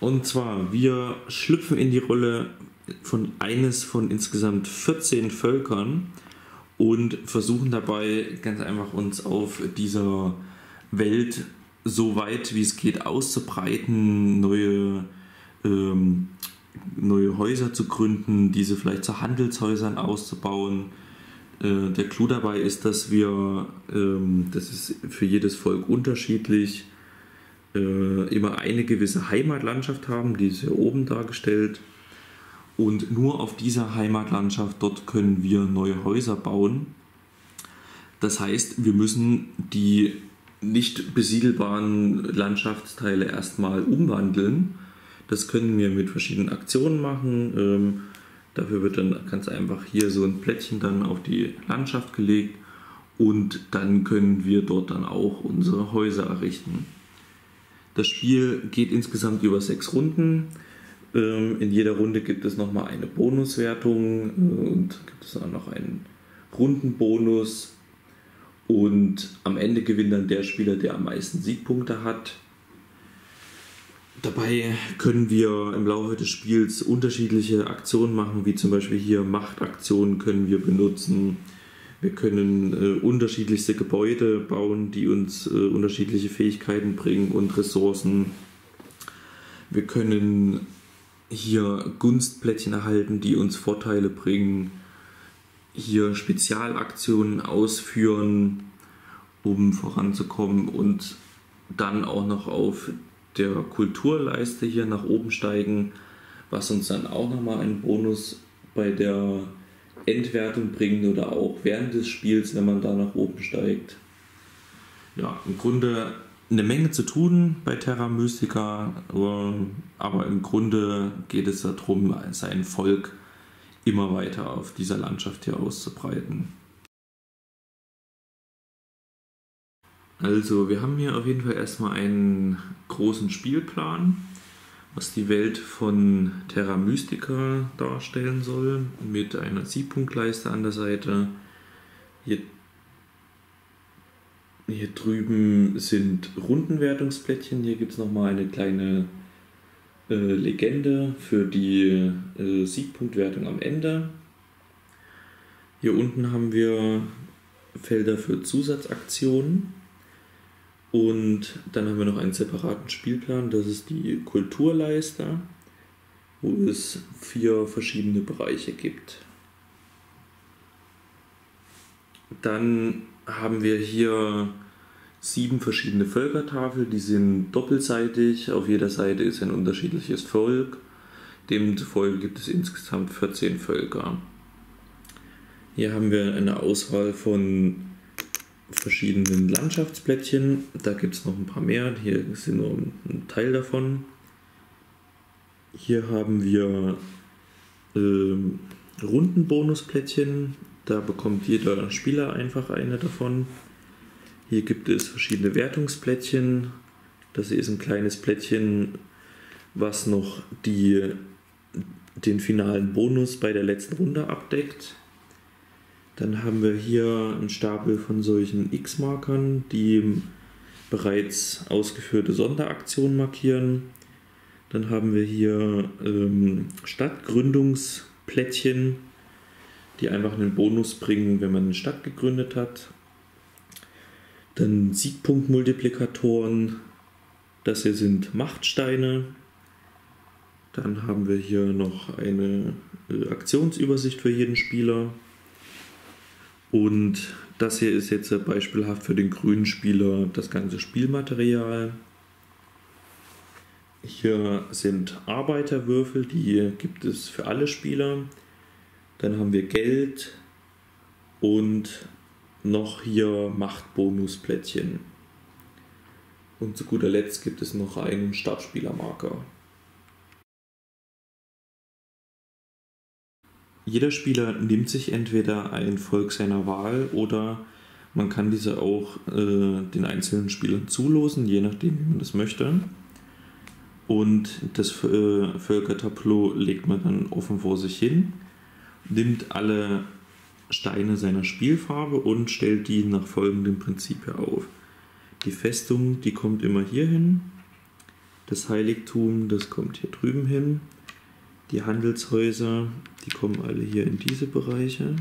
Und zwar, wir schlüpfen in die Rolle von eines von insgesamt 14 Völkern und versuchen dabei ganz einfach uns auf dieser Welt so weit wie es geht auszubreiten, neue Häuser zu gründen, diese vielleicht zu Handelshäusern auszubauen. Der Clou dabei ist, dass wir, das ist für jedes Volk unterschiedlich, immer eine gewisse Heimatlandschaft haben, die ist hier oben dargestellt. Und nur auf dieser Heimatlandschaft, dort können wir neue Häuser bauen. Das heißt, wir müssen die nicht besiedelbaren Landschaftsteile erstmal umwandeln. Das können wir mit verschiedenen Aktionen machen. Dafür wird dann ganz einfach hier so ein Plättchen dann auf die Landschaft gelegt und dann können wir dort dann auch unsere Häuser errichten. Das Spiel geht insgesamt über 6 Runden. In jeder Runde gibt es nochmal eine Bonuswertung und gibt es auch noch einen Rundenbonus. Und am Ende gewinnt dann der Spieler, der am meisten Siegpunkte hat. Dabei können wir im Laufe des Spiels unterschiedliche Aktionen machen, wie zum Beispiel hier Machtaktionen können wir benutzen. Wir können unterschiedlichste Gebäude bauen, die uns unterschiedliche Fähigkeiten bringen und Ressourcen. Wir können hier Gunstplättchen erhalten, die uns Vorteile bringen. Hier Spezialaktionen ausführen, um voranzukommen und dann auch noch auf der Kulturleiste hier nach oben steigen, was uns dann auch nochmal einen Bonus bei der Endwertung bringt oder auch während des Spiels, wenn man da nach oben steigt. Ja, im Grunde eine Menge zu tun bei Terra Mystica, aber im Grunde geht es darum, sein Volk immer weiter auf dieser Landschaft hier auszubreiten. Also wir haben hier auf jeden Fall erstmal einen großen Spielplan, was die Welt von Terra Mystica darstellen soll, mit einer 7-Punkt-Leiste an der Seite. Hier drüben sind Rundenwertungsplättchen, hier gibt es nochmal eine kleine Legende für die Siegpunktwertung am Ende. Hier unten haben wir Felder für Zusatzaktionen. Und dann haben wir noch einen separaten Spielplan, das ist die Kulturleiste, wo es 4 verschiedene Bereiche gibt. Dann haben wir hier 7 verschiedene Völkertafeln, die sind doppelseitig, auf jeder Seite ist ein unterschiedliches Volk. Demzufolge gibt es insgesamt 14 Völker. Hier haben wir eine Auswahl von verschiedenen Landschaftsplättchen, da gibt es noch ein paar mehr, hier sind nur ein Teil davon. Hier haben wir Rundenbonusplättchen, da bekommt jeder Spieler einfach eine davon. Hier gibt es verschiedene Wertungsplättchen, das hier ist ein kleines Plättchen, was noch den finalen Bonus bei der letzten Runde abdeckt. Dann haben wir hier einen Stapel von solchen X-Markern, die bereits ausgeführte Sonderaktionen markieren. Dann haben wir hier Stadtgründungsplättchen, die einfach einen Bonus bringen, wenn man eine Stadt gegründet hat. Dann Siegpunktmultiplikatoren, das hier sind Machtsteine. Dann haben wir hier noch eine Aktionsübersicht für jeden Spieler. Und das hier ist jetzt beispielhaft für den grünen Spieler das ganze Spielmaterial. Hier sind Arbeiterwürfel, die gibt es für alle Spieler. Dann haben wir Geld und noch hier Machtbonusplättchen. Und zu guter Letzt gibt es noch einen Startspielermarker. Jeder Spieler nimmt sich entweder ein Volk seiner Wahl oder man kann diese auch den einzelnen Spielern zulosen, je nachdem wie man das möchte. Und das Völkertableau legt man dann offen vor sich hin, nimmt alle Steine seiner Spielfarbe und stellt die nach folgendem Prinzip auf. Die Festung, die kommt immer hier hin. Das Heiligtum, das kommt hier drüben hin. Die Handelshäuser, die kommen alle hier in diese Bereiche.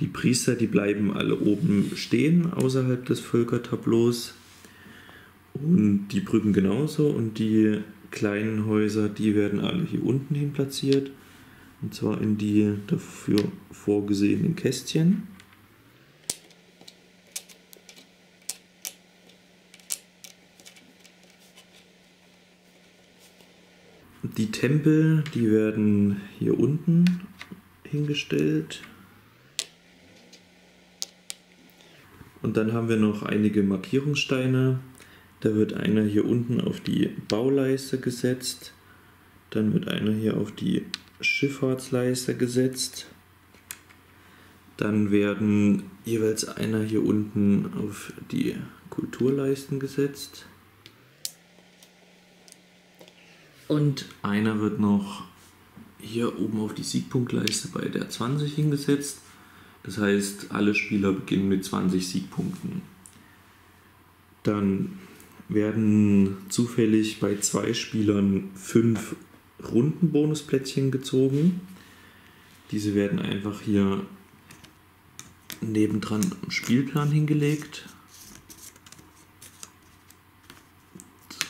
Die Priester, die bleiben alle oben stehen, außerhalb des Völkertableaus. Und die Brücken genauso. Und die kleinen Häuser, die werden alle hier unten hin platziert. Und zwar in die dafür vorgesehenen Kästchen. Die Tempel, die werden hier unten hingestellt. Und dann haben wir noch einige Markierungssteine. Da wird einer hier unten auf die Bauleiste gesetzt. Dann wird einer hier auf die Schifffahrtsleiste gesetzt. Dann werden jeweils einer hier unten auf die Kulturleisten gesetzt. Und einer wird noch hier oben auf die Siegpunktleiste bei der 20 hingesetzt. Das heißt, alle Spieler beginnen mit 20 Siegpunkten. Dann werden zufällig bei 2 Spielern 5 Rundenbonusplättchen gezogen. Diese werden einfach hier nebendran am Spielplan hingelegt.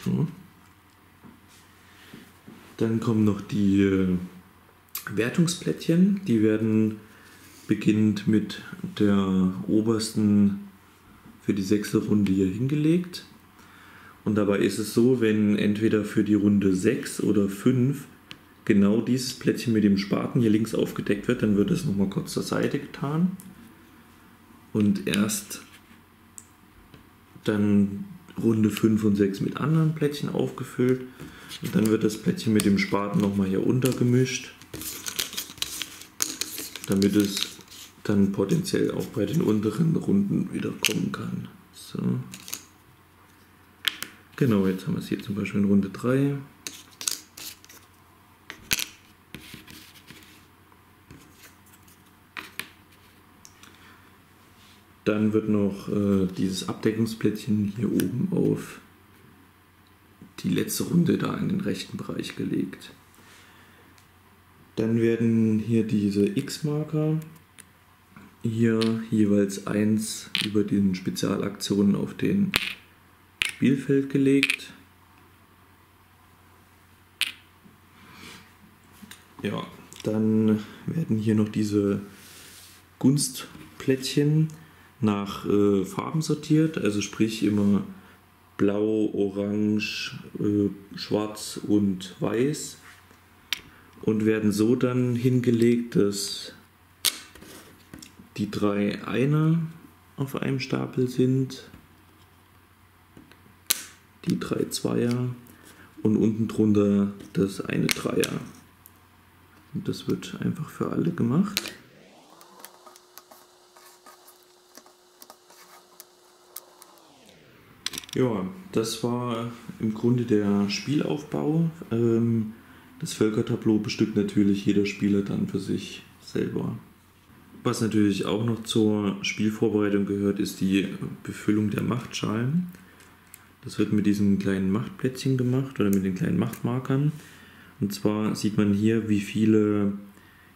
So. Dann kommen noch die Wertungsplättchen, die werden beginnend mit der obersten für die 6. Runde hier hingelegt. Und dabei ist es so, wenn entweder für die Runde 6 oder 5 genau dieses Plättchen mit dem Spaten hier links aufgedeckt wird, dann wird es nochmal kurz zur Seite getan. Und erst dann Runde 5 und 6 mit anderen Plättchen aufgefüllt. Und dann wird das Plättchen mit dem Spaten nochmal hier untergemischt, damit es dann potenziell auch bei den unteren Runden wieder kommen kann. So. Genau, jetzt haben wir es hier zum Beispiel in Runde 3. Dann wird noch dieses Abdeckungsplättchen hier oben auf die letzte Runde da in den rechten Bereich gelegt. Dann werden hier diese X-Marker hier jeweils 1 über den Spezialaktionen auf den Spielfeld gelegt. Ja, dann werden hier noch diese Gunstplättchen nach Farben sortiert, also sprich immer Blau, Orange, Schwarz und Weiß, und werden so dann hingelegt, dass die 3 Einer auf einem Stapel sind, die 3 Zweier und unten drunter das eine Dreier. Und das wird einfach für alle gemacht. Ja, das war im Grunde der Spielaufbau. Das Völkertableau bestückt natürlich jeder Spieler dann für sich selber. Was natürlich auch noch zur Spielvorbereitung gehört, ist die Befüllung der Machtschalen. Das wird mit diesen kleinen Machtplättchen gemacht oder mit den kleinen Machtmarkern. Und zwar sieht man hier, wie viele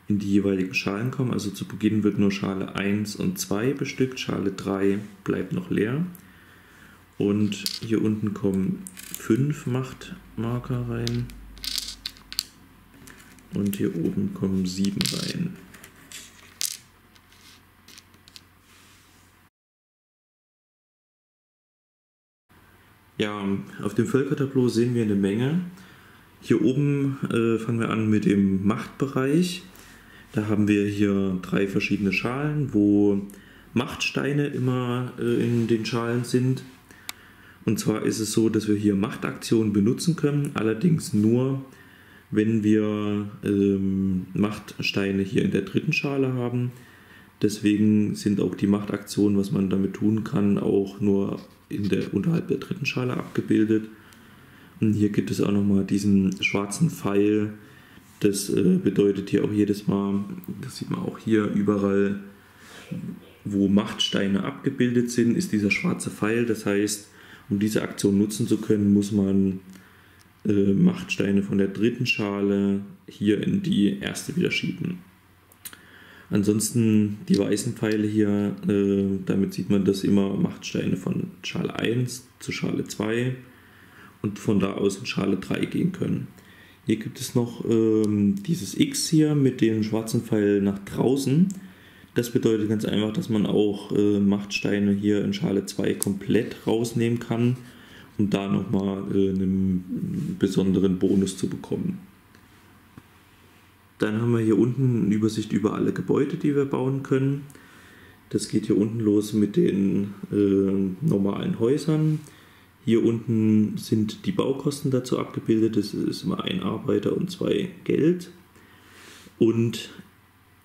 in die jeweiligen Schalen kommen. Also zu Beginn wird nur Schale 1 und 2 bestückt, Schale 3 bleibt noch leer. Und hier unten kommen 5 Machtmarker rein. Und hier oben kommen 7 rein. Ja, auf dem Völkertableau sehen wir eine Menge. Hier oben fangen wir an mit dem Machtbereich. Da haben wir hier 3 verschiedene Schalen, wo Machtsteine immer in den Schalen sind. Und zwar ist es so, dass wir hier Machtaktionen benutzen können, allerdings nur, wenn wir Machtsteine hier in der 3. Schale haben. Deswegen sind auch die Machtaktionen, was man damit tun kann, auch nur unterhalb der 3. Schale abgebildet. Und hier gibt es auch nochmal diesen schwarzen Pfeil. Das bedeutet hier auch jedes Mal, das sieht man auch hier überall, wo Machtsteine abgebildet sind, ist dieser schwarze Pfeil. Das heißt, um diese Aktion nutzen zu können, muss man Machtsteine von der dritten Schale hier in die erste wieder schieben. Ansonsten die weißen Pfeile hier, damit sieht man, dass immer Machtsteine von Schale 1 zu Schale 2 und von da aus in Schale 3 gehen können. Hier gibt es noch dieses X hier mit dem schwarzen Pfeil nach draußen. Das bedeutet ganz einfach, dass man auch Machtsteine hier in Schale 2 komplett rausnehmen kann, um da nochmal einen besonderen Bonus zu bekommen. Dann haben wir hier unten eine Übersicht über alle Gebäude, die wir bauen können. Das geht hier unten los mit den normalen Häusern. Hier unten sind die Baukosten dazu abgebildet. Das ist immer ein Arbeiter und 2 Geld. Und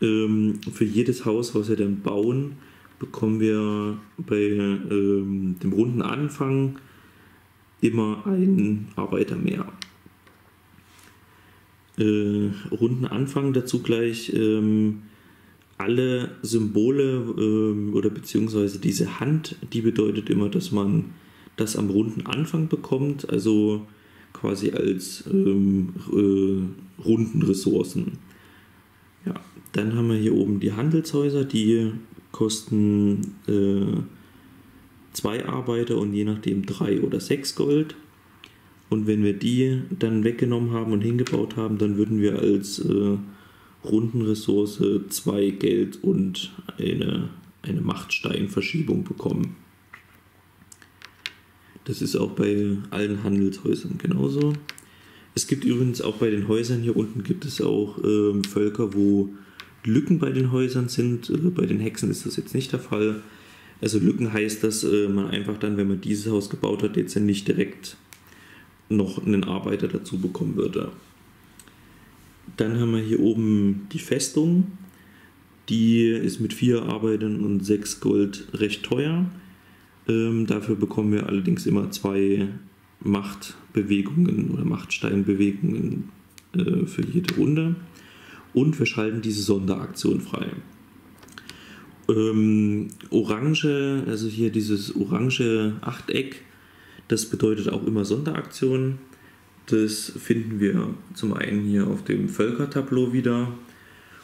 für jedes Haus, was wir dann bauen, bekommen wir bei dem runden Anfang immer einen Arbeiter mehr. Runden Anfang dazu gleich alle Symbole oder beziehungsweise diese Hand, die bedeutet immer, dass man das am runden Anfang bekommt, also quasi als runden Ressourcen. Ja, dann haben wir hier oben die Handelshäuser, die kosten 2 Arbeiter und je nachdem 3 oder 6 Gold. Und wenn wir die dann weggenommen haben und hingebaut haben, dann würden wir als Rundenressource 2 Geld und eine Machtsteinverschiebung bekommen. Das ist auch bei allen Handelshäusern genauso. Es gibt übrigens auch bei den Häusern hier unten gibt es auch Völker, wo Lücken bei den Häusern sind. Bei den Hexen ist das jetzt nicht der Fall. Also Lücken heißt, dass man einfach dann, wenn man dieses Haus gebaut hat, jetzt nicht direkt noch einen Arbeiter dazu bekommen würde. Dann haben wir hier oben die Festung. Die ist mit 4 Arbeitern und 6 Gold recht teuer. Dafür bekommen wir allerdings immer 2 Machtbewegungen oder Machtsteinbewegungen für jede Runde. Und wir schalten diese Sonderaktion frei. Orange, also hier dieses orange Achteck, das bedeutet auch immer Sonderaktionen. Das finden wir zum einen hier auf dem Völkertableau wieder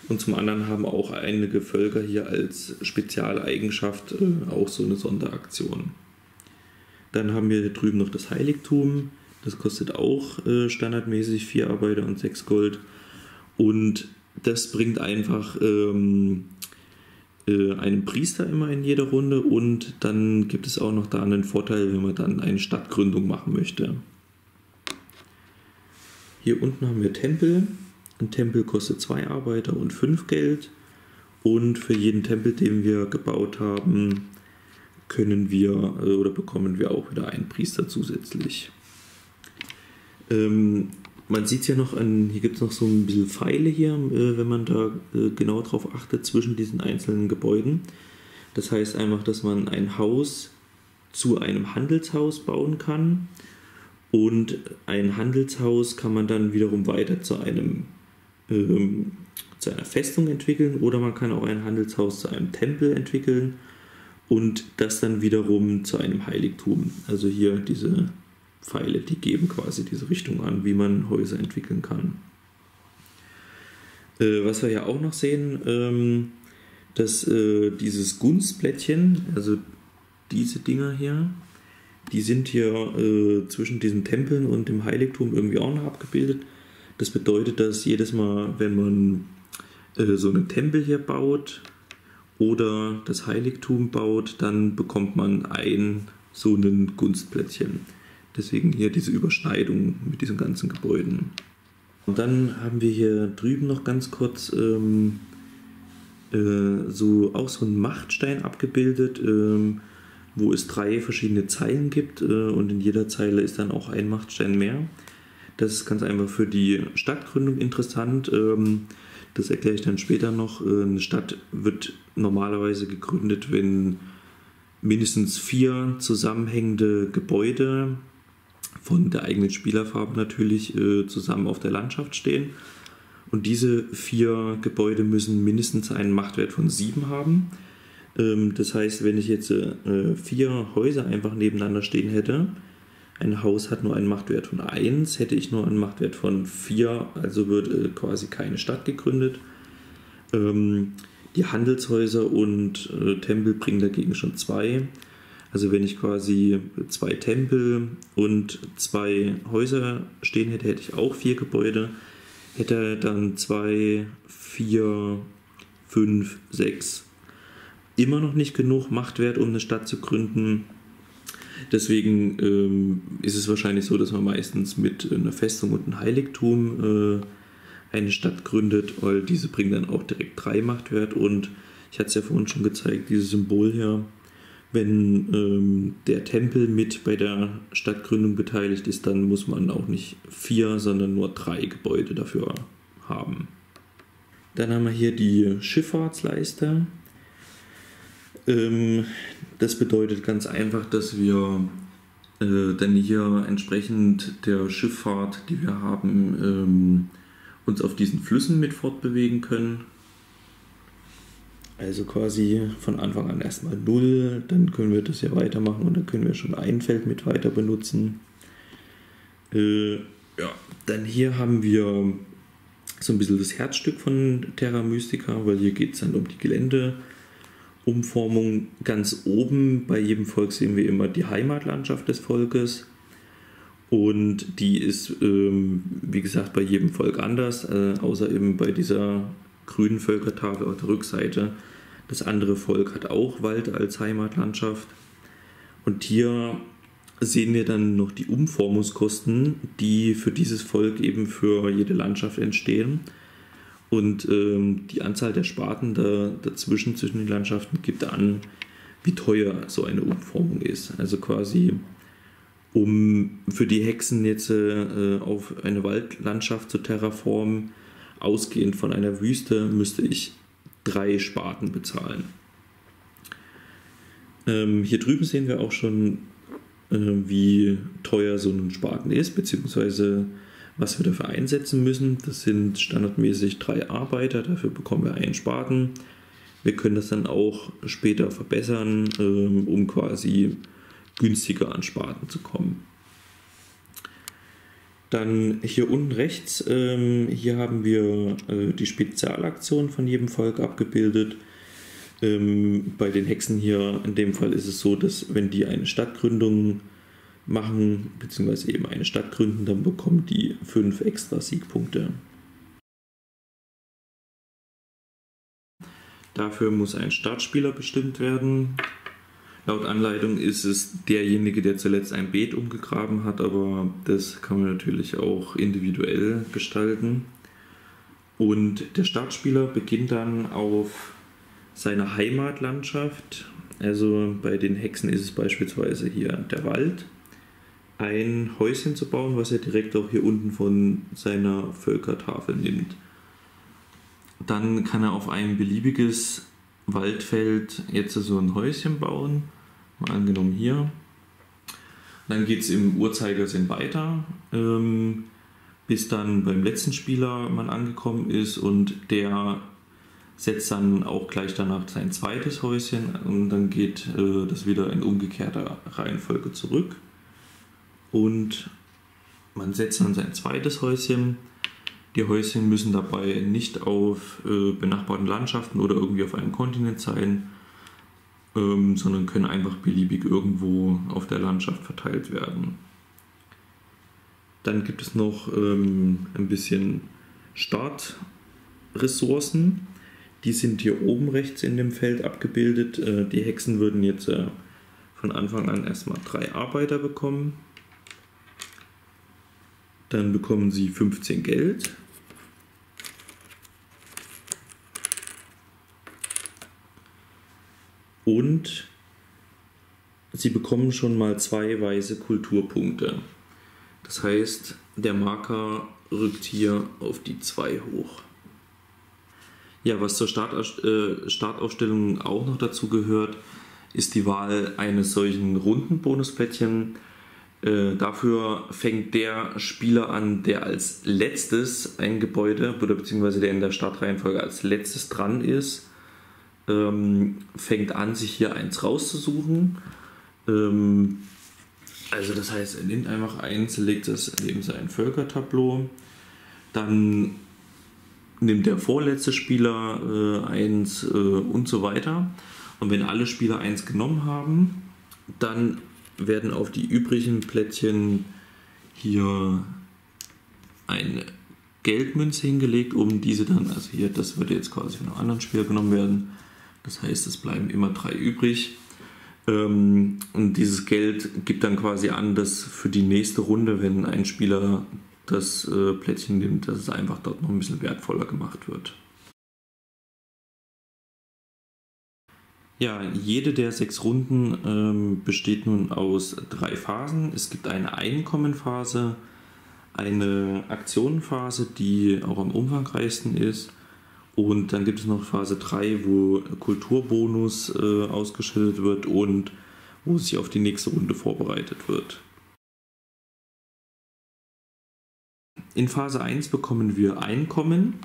und zum anderen haben auch einige Völker hier als Spezialeigenschaft auch so eine Sonderaktion. Dann haben wir hier drüben noch das Heiligtum. Das kostet auch standardmäßig 4 Arbeiter und 6 Gold. Und das bringt einfach einem Priester immer in jeder Runde und dann gibt es auch noch da einen Vorteil, wenn man dann eine Stadtgründung machen möchte. Hier unten haben wir Tempel. Ein Tempel kostet 2 Arbeiter und 5 Geld und für jeden Tempel, den wir gebaut haben, können wir oder bekommen wir auch wieder einen Priester zusätzlich. Man sieht es ja noch, hier gibt es noch so ein bisschen Pfeile hier, wenn man da genau drauf achtet, zwischen diesen einzelnen Gebäuden. Das heißt einfach, dass man ein Haus zu einem Handelshaus bauen kann und ein Handelshaus kann man dann wiederum weiter zu einer Festung entwickeln oder man kann auch ein Handelshaus zu einem Tempel entwickeln und das dann wiederum zu einem Heiligtum. Also hier diese Pfeile, die geben quasi diese Richtung an, wie man Häuser entwickeln kann. Was wir ja auch noch sehen, dass dieses Gunstblättchen, also diese Dinger hier, die sind hier zwischen diesen Tempeln und dem Heiligtum irgendwie auch noch abgebildet. Das bedeutet, dass jedes Mal, wenn man so einen Tempel hier baut oder das Heiligtum baut, dann bekommt man so einen Gunstblättchen. Deswegen hier diese Überschneidung mit diesen ganzen Gebäuden. Und dann haben wir hier drüben noch ganz kurz auch so einen Machtstein abgebildet, wo es 3 verschiedene Zeilen gibt und in jeder Zeile ist dann auch ein Machtstein mehr. Das ist ganz einfach für die Stadtgründung interessant. Das erkläre ich dann später noch. Eine Stadt wird normalerweise gegründet, wenn mindestens 4 zusammenhängende Gebäude von der eigenen Spielerfarbe natürlich zusammen auf der Landschaft stehen. Und diese 4 Gebäude müssen mindestens einen Machtwert von 7 haben. Das heißt, wenn ich jetzt 4 Häuser einfach nebeneinander stehen hätte, ein Haus hat nur einen Machtwert von 1, hätte ich nur einen Machtwert von 4, also wird quasi keine Stadt gegründet. Die Handelshäuser und Tempel bringen dagegen schon 2. Also wenn ich quasi 2 Tempel und 2 Häuser stehen hätte, hätte ich auch 4 Gebäude. Hätte dann 2, 4, 5, 6. Immer noch nicht genug Machtwert, um eine Stadt zu gründen. Deswegen ist es wahrscheinlich so, dass man meistens mit einer Festung und einem Heiligtum eine Stadt gründet, weil diese bringen dann auch direkt 3 Machtwert. Und ich hatte es ja vorhin schon gezeigt, dieses Symbol hier, wenn der Tempel mit bei der Stadtgründung beteiligt ist, dann muss man auch nicht 4, sondern nur 3 Gebäude dafür haben. Dann haben wir hier die Schifffahrtsleiste. Das bedeutet ganz einfach, dass wir dann hier entsprechend der Schifffahrt, die wir haben, uns auf diesen Flüssen mit fortbewegen können. Also quasi von Anfang an erstmal 0, dann können wir das hier weitermachen und dann können wir schon ein Feld mit weiter benutzen. Ja, dann hier haben wir so ein bisschen das Herzstück von Terra Mystica, weil hier geht es dann um die Geländeumformung. Ganz oben bei jedem Volk sehen wir immer die Heimatlandschaft des Volkes. Und die ist, wie gesagt, bei jedem Volk anders, außer eben bei dieser grünen Völkertafel auf der Rückseite. Das andere Volk hat auch Wald als Heimatlandschaft. Und hier sehen wir dann noch die Umformungskosten, die für dieses Volk eben für jede Landschaft entstehen. Und die Anzahl der Sparten dazwischen, zwischen den Landschaften, gibt an, wie teuer so eine Umformung ist. Also quasi, um für die Hexen jetzt auf eine Waldlandschaft zu terraformen, ausgehend von einer Wüste, müsste ich 3 Sparten bezahlen. Hier drüben sehen wir auch schon, wie teuer so ein Spaten ist, beziehungsweise was wir dafür einsetzen müssen. Das sind standardmäßig 3 Arbeiter, dafür bekommen wir 1 Spaten. Wir können das dann auch später verbessern, um quasi günstiger an Spaten zu kommen. Dann hier unten rechts, hier haben wir die Spezialaktion von jedem Volk abgebildet. Bei den Hexen hier in dem Fall ist es so, dass wenn die eine Stadtgründung machen, beziehungsweise eben eine Stadt gründen, dann bekommen die 5 extra Siegpunkte. Dafür muss ein Startspieler bestimmt werden. Laut Anleitung ist es derjenige, der zuletzt ein Beet umgegraben hat, aber das kann man natürlich auch individuell gestalten. Und der Startspieler beginnt dann auf seiner Heimatlandschaft. Also bei den Hexen ist es beispielsweise hier der Wald, ein Häuschen zu bauen, was er direkt auch hier unten von seiner Völkertafel nimmt. Dann kann er auf ein beliebiges Waldfeld jetzt so ein Häuschen bauen. Mal angenommen hier. Dann geht es im Uhrzeigersinn weiter, bis dann beim letzten Spieler man angekommen ist, und der setzt dann auch gleich danach sein zweites Häuschen, und dann geht das wieder in umgekehrter Reihenfolge zurück. Und man setzt dann sein zweites Häuschen. Die Häuschen müssen dabei nicht auf benachbarten Landschaften oder irgendwie auf einem Kontinent sein, sondern können einfach beliebig irgendwo auf der Landschaft verteilt werden. Dann gibt es noch ein bisschen Startressourcen. Die sind hier oben rechts in dem Feld abgebildet. Die Hexen würden jetzt von Anfang an erstmal 3 Arbeiter bekommen. Dann bekommen sie 15 Geld. Und sie bekommen schon mal 2 weiße Kulturpunkte. Das heißt, der Marker rückt hier auf die 2 hoch. Ja, was zur Startaufstellung auch noch dazu gehört, ist die Wahl eines solchen runden Bonusplättchen. Dafür fängt der Spieler an, der als letztes ein Gebäude, oder beziehungsweise der in der Startreihenfolge als letztes dran ist, fängt an, sich hier eins rauszusuchen. Also das heißt, er nimmt einfach eins, legt das neben sein Völkertableau. Dann nimmt der vorletzte Spieler eins und so weiter. Und wenn alle Spieler eins genommen haben, dann werden auf die übrigen Plättchen hier eine Geldmünze hingelegt, um diese dann, also hier, das würde jetzt quasi von einem anderen Spieler genommen werden. Das heißt, es bleiben immer drei übrig. Und dieses Geld gibt dann quasi an, dass für die nächste Runde, wenn ein Spieler das Plättchen nimmt, dass es einfach dort noch ein bisschen wertvoller gemacht wird. Ja, jede der 6 Runden besteht nun aus 3 Phasen. Es gibt eine Einkommenphase, eine Aktionenphase, die auch am umfangreichsten ist, und dann gibt es noch Phase 3, wo Kulturbonus ausgeschüttet wird und wo sich auf die nächste Runde vorbereitet wird. In Phase 1 bekommen wir Einkommen,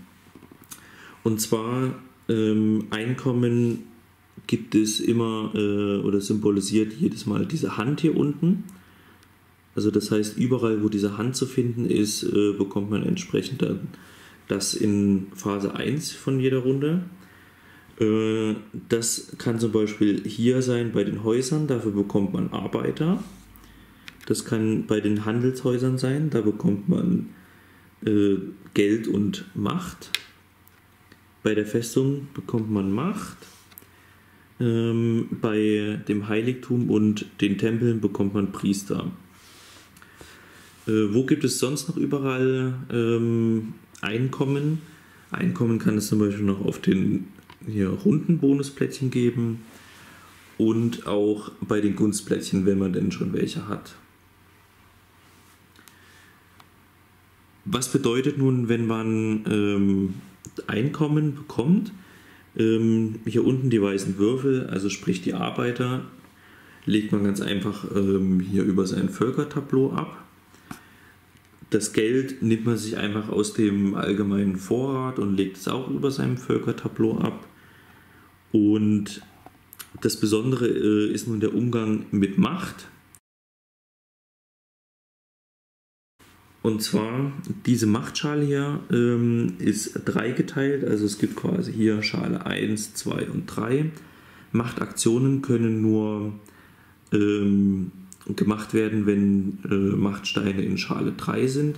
und zwar Einkommen gibt es immer oder symbolisiert jedes Mal diese Hand hier unten. Also das heißt, überall wo diese Hand zu finden ist, bekommt man entsprechend dann das in Phase 1 von jeder Runde. Das kann zum Beispiel hier sein bei den Häusern, dafür bekommt man Arbeiter. Das kann bei den Handelshäusern sein, da bekommt man Geld und Macht. Bei der Festung bekommt man Macht. Bei dem Heiligtum und den Tempeln bekommt man Priester. Wo gibt es sonst noch überall Einkommen? Einkommen kann es zum Beispiel noch auf den hier runden Bonusplättchen geben und auch bei den Gunstplättchen, wenn man denn schon welche hat. Was bedeutet nun, wenn man Einkommen bekommt? Hier unten die weißen Würfel, also sprich die Arbeiter, legt man ganz einfach hier über sein Völkertableau ab. Das Geld nimmt man sich einfach aus dem allgemeinen Vorrat und legt es auch über seinem Völkertableau ab. Und das Besondere ist nun der Umgang mit Macht. Und zwar, diese Machtschale hier ist dreigeteilt, also es gibt quasi hier Schale 1, 2 und 3. Machtaktionen können nur gemacht werden, wenn Machtsteine in Schale 3 sind.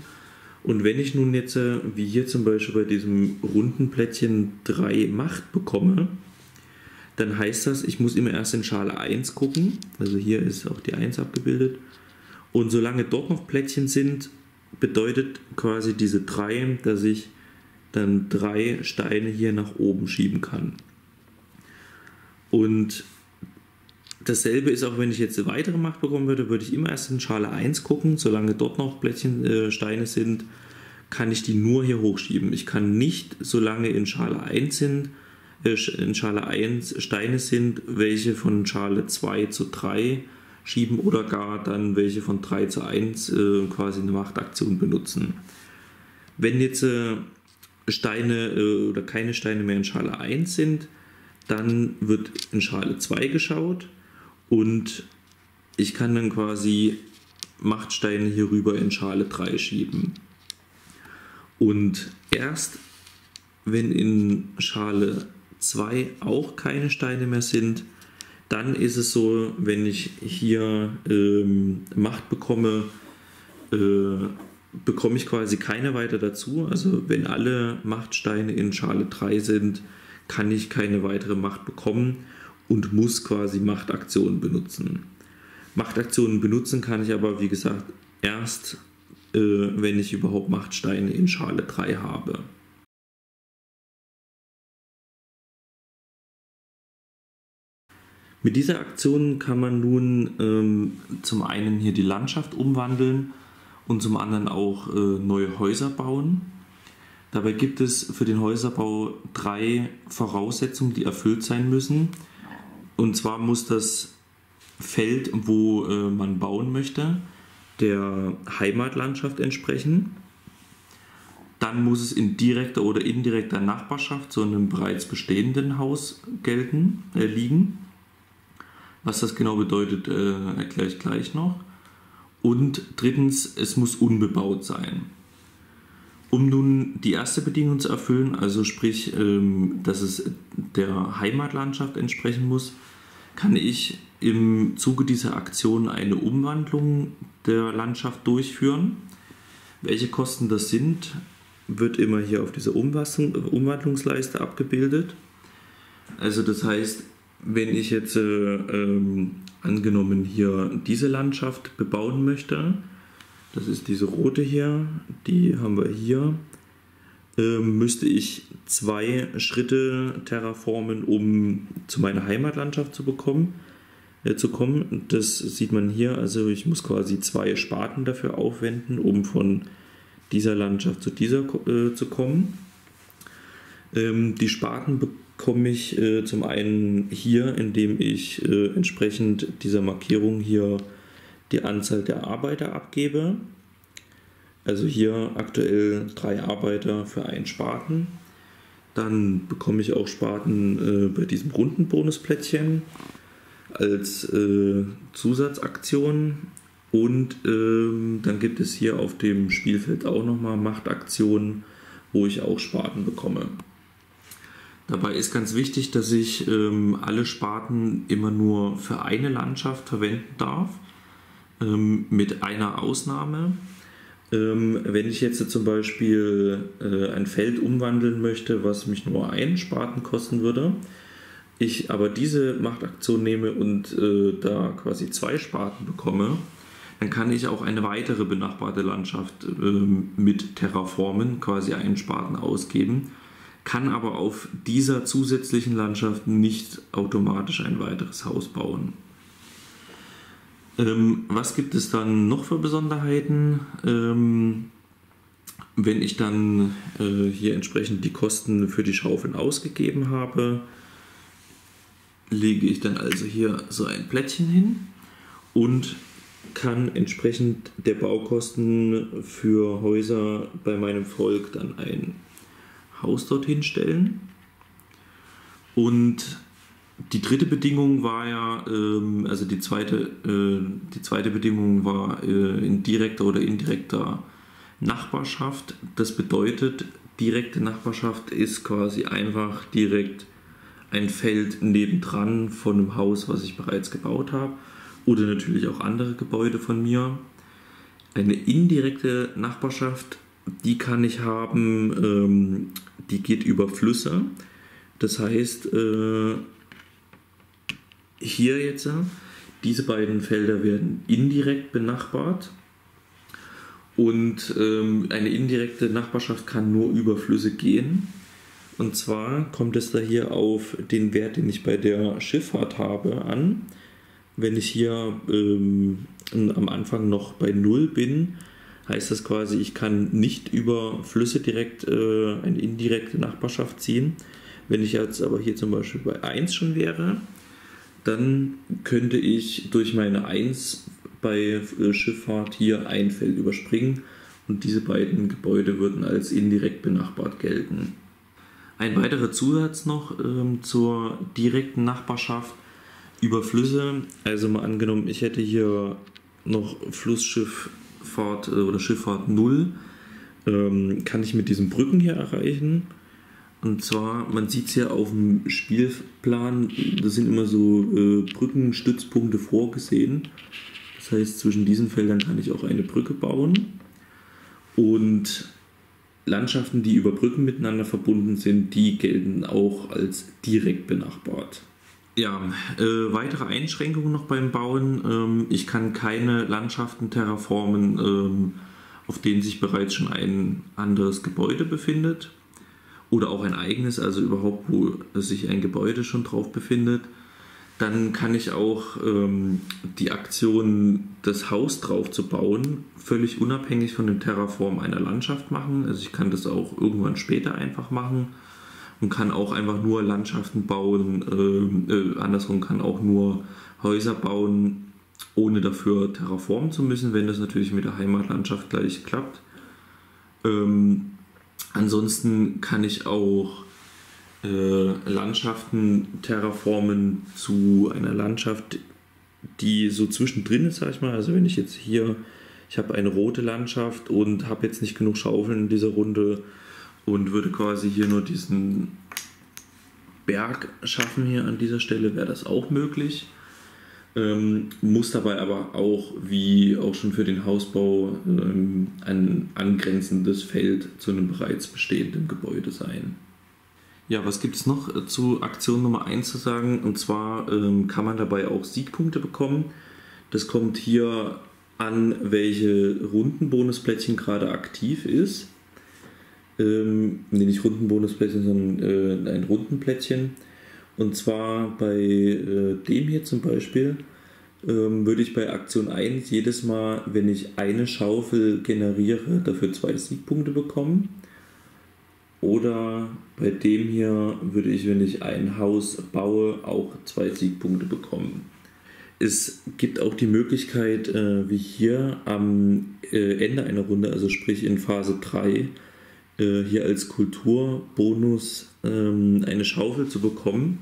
Und wenn ich nun jetzt, wie hier zum Beispiel bei diesem runden Plättchen, 3 Macht bekomme, dann heißt das, ich muss immer erst in Schale 1 gucken, also hier ist auch die 1 abgebildet. Und solange dort noch Plättchen sind, bedeutet quasi diese 3, dass ich dann 3 Steine hier nach oben schieben kann. Und dasselbe ist auch, wenn ich jetzt eine weitere Macht bekommen würde, würde ich immer erst in Schale 1 gucken. Solange dort noch Plättchen, Steine sind, kann ich die nur hier hochschieben. Ich kann nicht, solange in Schale 1 sind, Steine sind, welche von Schale 2 zu 3 schieben oder gar dann welche von 3 zu 1 quasi eine Machtaktion benutzen. Wenn jetzt Steine oder keine Steine mehr in Schale 1 sind, dann wird in Schale 2 geschaut und ich kann dann quasi Machtsteine hierüber in Schale 3 schieben. Und erst wenn in Schale 2 auch keine Steine mehr sind, dann ist es so, wenn ich hier Macht bekomme, bekomme ich quasi keine weiter dazu. Also wenn alle Machtsteine in Schale 3 sind, kann ich keine weitere Macht bekommen und muss quasi Machtaktionen benutzen. Machtaktionen benutzen kann ich aber, wie gesagt, erst, wenn ich überhaupt Machtsteine in Schale 3 habe. Mit dieser Aktion kann man nun zum einen hier die Landschaft umwandeln und zum anderen auch neue Häuser bauen. Dabei gibt es für den Häuserbau 3 Voraussetzungen, die erfüllt sein müssen. Und zwar muss das Feld, wo man bauen möchte, der Heimatlandschaft entsprechen. dann muss es in direkter oder indirekter Nachbarschaft zu einem bereits bestehenden Haus liegen. Was das genau bedeutet, erkläre ich gleich noch. Und drittens, es muss unbebaut sein. Um nun die erste Bedingung zu erfüllen, also sprich, dass es der Heimatlandschaft entsprechen muss, kann ich im Zuge dieser Aktion eine Umwandlung der Landschaft durchführen. Welche Kosten das sind, wird immer hier auf dieser Umwandlungsleiste abgebildet. Also das heißt, wenn ich jetzt angenommen hier diese Landschaft bebauen möchte, das ist diese rote hier, die haben wir hier, müsste ich 2 Schritte terraformen, um zu meiner Heimatlandschaft zu kommen. Das sieht man hier, also ich muss quasi 2 Spaten dafür aufwenden, um von dieser Landschaft zu dieser zu kommen. Die Spaten bekomme ich zum einen hier, indem ich entsprechend dieser Markierung hier die Anzahl der Arbeiter abgebe. Also hier aktuell 3 Arbeiter für 1 Spaten. Dann bekomme ich auch Spaten bei diesem runden Bonusplättchen als Zusatzaktion. Und dann gibt es hier auf dem Spielfeld auch nochmal Machtaktionen, wo ich auch Spaten bekomme. Dabei ist ganz wichtig, dass ich alle Spaten immer nur für eine Landschaft verwenden darf, mit einer Ausnahme. Wenn ich jetzt zum Beispiel ein Feld umwandeln möchte, was mich nur 1 Spaten kosten würde, ich aber diese Machtaktion nehme und da quasi 2 Spaten bekomme, dann kann ich auch eine weitere benachbarte Landschaft mit terraformen, quasi 1 Spaten ausgeben, kann aber auf dieser zusätzlichen Landschaft nicht automatisch ein weiteres Haus bauen. Was gibt es dann noch für Besonderheiten? Wenn ich dann hier entsprechend die Kosten für die Schaufeln ausgegeben habe, lege ich dann also hier so ein Plättchen hin und kann entsprechend der Baukosten für Häuser bei meinem Volk dann ein Haus dorthin stellen. Und die dritte Bedingung war ja, also die zweite Bedingung war in direkter oder indirekter Nachbarschaft. Das bedeutet, direkte Nachbarschaft ist quasi einfach direkt ein Feld nebendran von einem Haus, was ich bereits gebaut habe, oder natürlich auch andere Gebäude von mir. Eine indirekte Nachbarschaft, die kann ich haben, die geht über Flüsse. Das heißt, hier jetzt, diese beiden Felder werden indirekt benachbart und eine indirekte Nachbarschaft kann nur über Flüsse gehen. Und zwar kommt es da hier auf den Wert, den ich bei der Schifffahrt habe, an. Wenn ich hier am Anfang noch bei 0 bin, heißt das quasi, ich kann nicht über Flüsse direkt eine indirekte Nachbarschaft ziehen. Wenn ich jetzt aber hier zum Beispiel bei 1 schon wäre, dann könnte ich durch meine 1 bei Schifffahrt hier ein Feld überspringen und diese beiden Gebäude würden als indirekt benachbart gelten. Ein weiterer Zusatz noch zur direkten Nachbarschaft über Flüsse. Also mal angenommen, ich hätte hier noch Flussschifffahrt oder Schifffahrt 0, kann ich mit diesen Brücken hier erreichen. Und zwar, man sieht es hier auf dem Spielplan, da sind immer so Brückenstützpunkte vorgesehen. Das heißt, zwischen diesen Feldern kann ich auch eine Brücke bauen. Und Landschaften, die über Brücken miteinander verbunden sind, die gelten auch als direkt benachbart. Ja, weitere Einschränkungen noch beim Bauen. Ich kann keine Landschaften terraformen, auf denen sich bereits schon ein anderes Gebäude befindet. Oder auch ein eigenes, also überhaupt, wo sich ein Gebäude schon drauf befindet. Dann kann ich auch die Aktion, das Haus drauf zu bauen, völlig unabhängig von dem Terraform einer Landschaft machen. Also ich kann das auch irgendwann später einfach machen und kann auch einfach nur Landschaften bauen, andersrum kann auch nur Häuser bauen, ohne dafür terraformen zu müssen, wenn das natürlich mit der Heimatlandschaft gleich klappt. Ansonsten kann ich auch Landschaften terraformen zu einer Landschaft, die so zwischendrin ist, sag ich mal. Also wenn ich jetzt hier, ich habe eine rote Landschaft und habe jetzt nicht genug Schaufeln in dieser Runde und würde quasi hier nur diesen Berg schaffen hier an dieser Stelle, wäre das auch möglich. Muss dabei aber auch, wie auch schon für den Hausbau, ein angrenzendes Feld zu einem bereits bestehenden Gebäude sein. Ja, was gibt es noch zu Aktion Nummer 1 zu sagen? Und zwar kann man dabei auch Siegpunkte bekommen. Das kommt hier an, welche Rundenbonusplättchen gerade aktiv ist. Nee, nicht Rundenbonusplättchen, sondern ein Rundenplättchen. Und zwar bei dem hier zum Beispiel würde ich bei Aktion 1 jedes Mal, wenn ich eine Schaufel generiere, dafür 2 Siegpunkte bekommen. Oder bei dem hier würde ich, wenn ich ein Haus baue, auch 2 Siegpunkte bekommen. Es gibt auch die Möglichkeit, wie hier am Ende einer Runde, also sprich in Phase 3, hier als Kulturbonus eine Schaufel zu bekommen.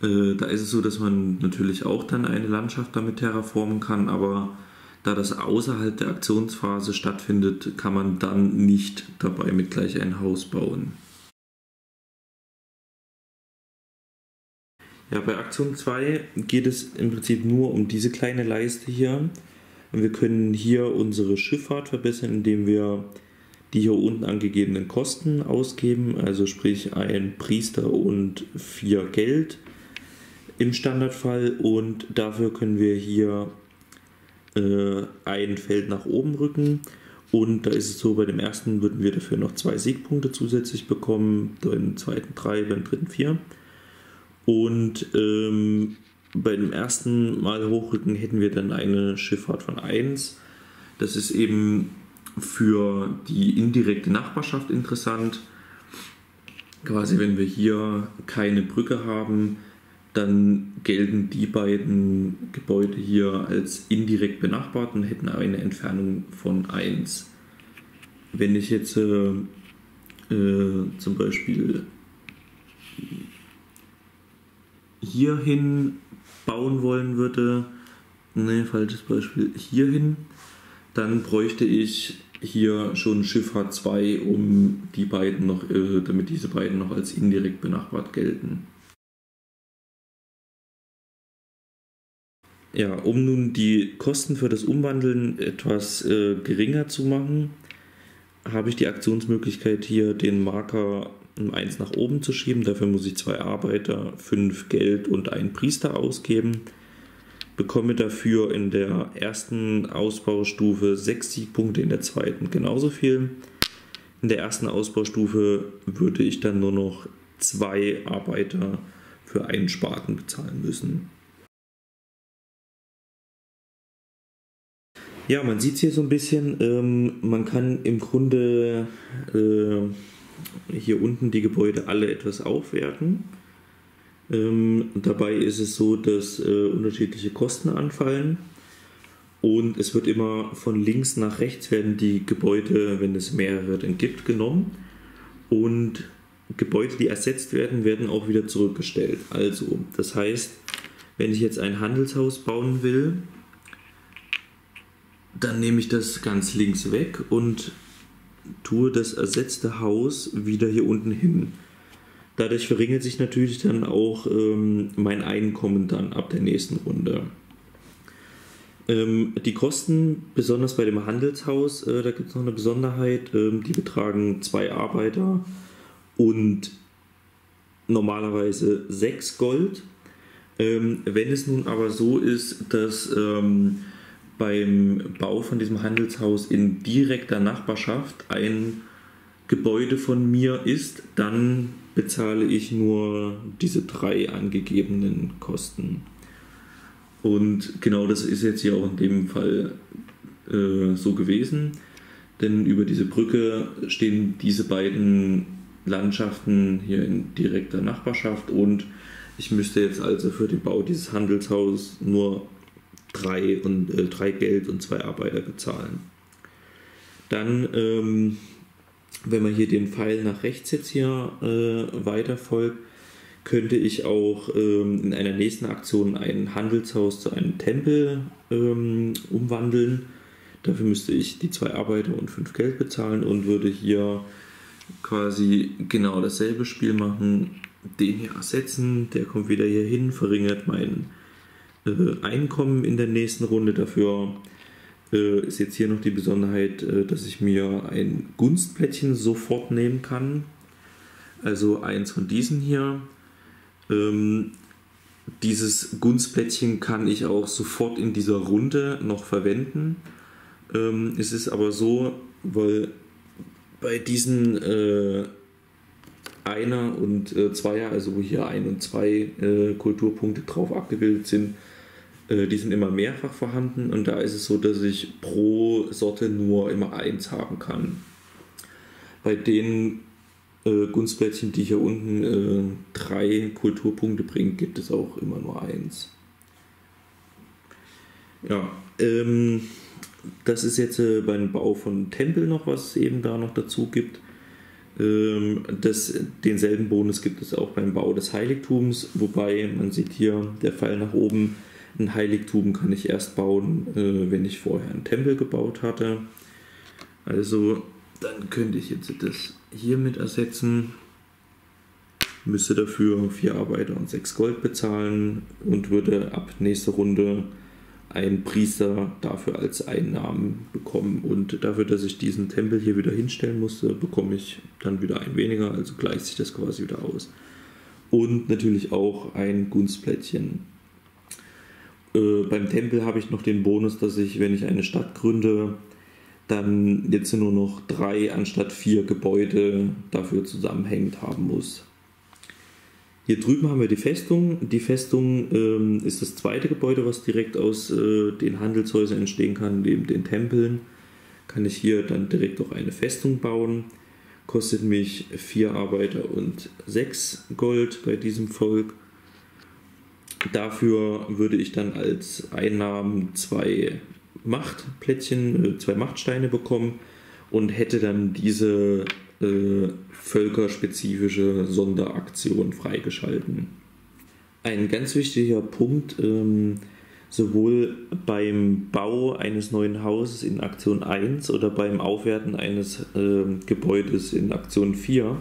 Da ist es so, dass man natürlich auch dann eine Landschaft damit terraformen kann, aber da das außerhalb der Aktionsphase stattfindet, kann man dann nicht dabei mit gleich ein Haus bauen. Ja, bei Aktion 2 geht es im Prinzip nur um diese kleine Leiste hier. Und wir können hier unsere Schifffahrt verbessern, indem wir die hier unten angegebenen Kosten ausgeben, also sprich ein Priester und 4 Geld im Standardfall, und dafür können wir hier ein Feld nach oben rücken, und da ist es so, bei dem ersten würden wir dafür noch 2 Siegpunkte zusätzlich bekommen, beim zweiten 3, beim dritten 4, und bei dem ersten Mal hochrücken hätten wir dann eine Schifffahrt von 1. Das ist eben für die indirekte Nachbarschaft interessant. Quasi wenn wir hier keine Brücke haben, dann gelten die beiden Gebäude hier als indirekt benachbart und hätten eine Entfernung von 1. Wenn ich jetzt zum Beispiel hierhin bauen wollen würde, ne, falsches Beispiel, hierhin, dann bräuchte ich hier schon Schifffahrt 2, um die beiden noch, damit diese beiden noch als indirekt benachbart gelten. Ja, um nun die Kosten für das Umwandeln etwas geringer zu machen, habe ich die Aktionsmöglichkeit, hier den Marker um 1 nach oben zu schieben. Dafür muss ich 2 Arbeiter, 5 Geld und einen Priester ausgeben. Bekomme dafür in der ersten Ausbaustufe 6 Siegpunkte, in der zweiten genauso viel. In der ersten Ausbaustufe würde ich dann nur noch 2 Arbeiter für einen Spaten bezahlen müssen. Ja, man sieht es hier so ein bisschen, man kann im Grunde hier unten die Gebäude alle etwas aufwerten. Dabei ist es so, dass unterschiedliche Kosten anfallen, und es wird immer von links nach rechts werden die Gebäude, wenn es mehrere denn gibt, genommen, und Gebäude, die ersetzt werden, werden auch wieder zurückgestellt. Also das heißt, wenn ich jetzt ein Handelshaus bauen will, dann nehme ich das ganz links weg und tue das ersetzte Haus wieder hier unten hin. Dadurch verringert sich natürlich dann auch mein Einkommen dann ab der nächsten Runde. Die Kosten, besonders bei dem Handelshaus, da gibt es noch eine Besonderheit, die betragen 2 Arbeiter und normalerweise 6 Gold. Wenn es nun aber so ist, dass beim Bau von diesem Handelshaus in direkter Nachbarschaft ein Gebäude von mir ist, dann bezahle ich nur diese 3 angegebenen Kosten. Und genau das ist jetzt hier auch in dem Fall so gewesen, denn über diese Brücke stehen diese beiden Landschaften hier in direkter Nachbarschaft, und ich müsste jetzt also für den Bau dieses Handelshaus nur 3 Geld und 2 Arbeiter bezahlen. Dann wenn man hier den Pfeil nach rechts jetzt hier weiter folgt, könnte ich auch in einer nächsten Aktion ein Handelshaus zu einem Tempel umwandeln. Dafür müsste ich die 2 Arbeiter und 5 Geld bezahlen und würde hier quasi genau dasselbe Spiel machen. Den hier ersetzen, der kommt wieder hier hin, verringert mein Einkommen in der nächsten Runde. Dafür ist jetzt hier noch die Besonderheit, dass ich mir ein Gunstplättchen sofort nehmen kann. Also eins von diesen hier. Dieses Gunstplättchen kann ich auch sofort in dieser Runde noch verwenden. Es ist aber so, weil bei diesen Einer und Zweier, also wo hier 1 und 2 Kulturpunkte drauf abgebildet sind, die sind immer mehrfach vorhanden und da ist es so, dass ich pro Sorte nur immer 1 haben kann. Bei den Gunstplättchen, die hier unten 3 Kulturpunkte bringen, gibt es auch immer nur 1. Ja, das ist jetzt beim Bau von Tempel noch, was es eben da noch dazu gibt. Denselben Bonus gibt es auch beim Bau des Heiligtums, wobei man sieht hier, der Pfeil nach oben, ein Heiligtum kann ich erst bauen, wenn ich vorher einen Tempel gebaut hatte. Also dann könnte ich jetzt das hier mit ersetzen, müsste dafür 4 Arbeiter und 6 Gold bezahlen und würde ab nächster Runde einen Priester dafür als Einnahmen bekommen, und dafür, dass ich diesen Tempel hier wieder hinstellen musste, bekomme ich dann wieder ein weniger, also gleicht sich das quasi wieder aus. Und natürlich auch ein Gunstplättchen. Beim Tempel habe ich noch den Bonus, dass ich, wenn ich eine Stadt gründe, dann jetzt nur noch 3 anstatt 4 Gebäude dafür zusammenhängend haben muss. Hier drüben haben wir die Festung. Die Festung ist das zweite Gebäude, was direkt aus den Handelshäusern entstehen kann, neben den Tempeln. Kann ich hier dann direkt auch eine Festung bauen. Kostet mich 4 Arbeiter und 6 Gold bei diesem Volk. Dafür würde ich dann als Einnahmen 2 Machtplättchen, 2 Machtsteine bekommen und hätte dann diese völkerspezifische Sonderaktion freigeschalten. Ein ganz wichtiger Punkt, sowohl beim Bau eines neuen Hauses in Aktion 1 oder beim Aufwerten eines Gebäudes in Aktion 4,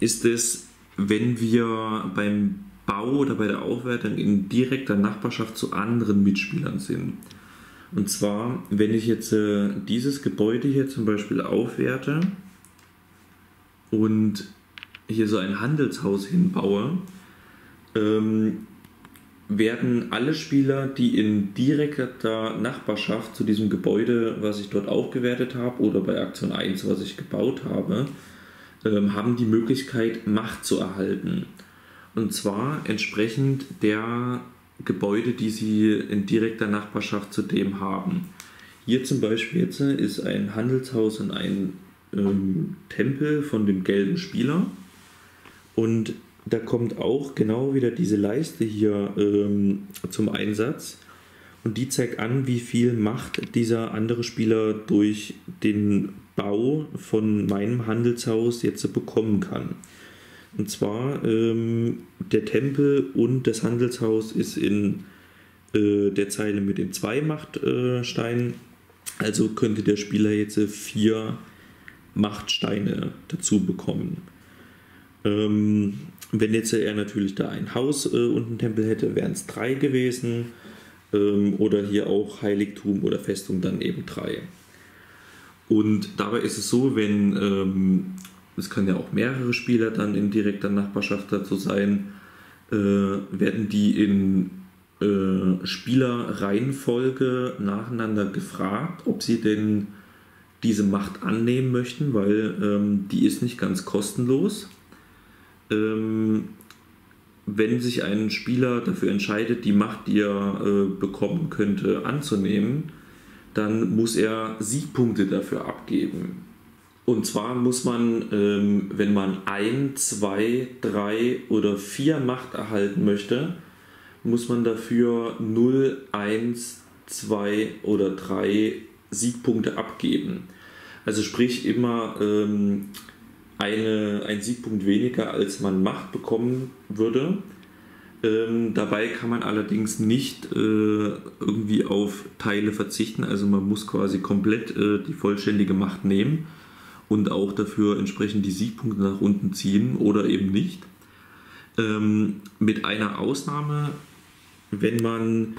ist es, wenn wir beim Bau oder bei der Aufwertung in direkter Nachbarschaft zu anderen Mitspielern sind. Und zwar, wenn ich jetzt dieses Gebäude hier zum Beispiel aufwerte und hier so ein Handelshaus hinbaue, werden alle Spieler, die in direkter Nachbarschaft zu diesem Gebäude, was ich dort aufgewertet habe, oder bei Aktion 1, was ich gebaut habe, haben die Möglichkeit, Macht zu erhalten. Und zwar entsprechend der Gebäude, die sie in direkter Nachbarschaft zu dem haben. Hier zum Beispiel jetzt ist ein Handelshaus und ein Tempel von dem gelben Spieler, und da kommt auch genau wieder diese Leiste hier zum Einsatz, und die zeigt an, wie viel Macht dieser andere Spieler durch den Bau von meinem Handelshaus jetzt bekommen kann. Und zwar der Tempel und das Handelshaus ist in der Zeile mit den 2 Machtsteinen, also könnte der Spieler jetzt 4 Machtsteine dazu bekommen. Wenn jetzt er natürlich da ein Haus und einen Tempel hätte, wären es 3 gewesen, oder hier auch Heiligtum oder Festung dann eben 3. Und dabei ist es so, wenn es können ja auch mehrere Spieler dann in direkter Nachbarschaft dazu sein, werden die in Spielerreihenfolge nacheinander gefragt, ob sie denn diese Macht annehmen möchten, weil die ist nicht ganz kostenlos. Wenn sich ein Spieler dafür entscheidet, die Macht, die er bekommen könnte, anzunehmen, dann muss er Siegpunkte dafür abgeben. Und zwar muss man, wenn man 1, 2, 3 oder 4 Macht erhalten möchte, muss man dafür 0, 1, 2 oder 3 Siegpunkte abgeben. Also sprich immer einen Siegpunkt weniger als man Macht bekommen würde. Dabei kann man allerdings nicht irgendwie auf Teile verzichten, also man muss quasi komplett die vollständige Macht nehmen und auch dafür entsprechend die Siegpunkte nach unten ziehen oder eben nicht. Mit einer Ausnahme, wenn man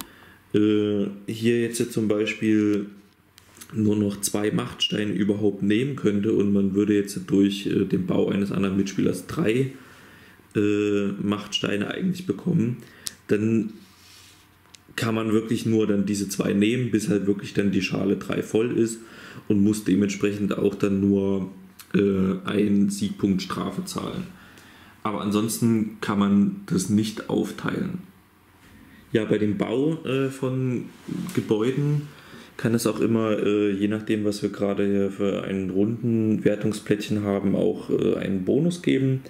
hier jetzt zum Beispiel nur noch 2 Machtsteine überhaupt nehmen könnte und man würde jetzt durch den Bau eines anderen Mitspielers 3 Machtsteine eigentlich bekommen, dann kann man wirklich nur dann diese 2 nehmen, bis halt wirklich dann die Schale 3 voll ist und muss dementsprechend auch dann nur einen Siegpunkt Strafe zahlen. Aber ansonsten kann man das nicht aufteilen. Ja, bei dem Bau von Gebäuden kann es auch immer, je nachdem was wir gerade hier für einen runden Wertungsplättchen haben, auch einen Bonus geben.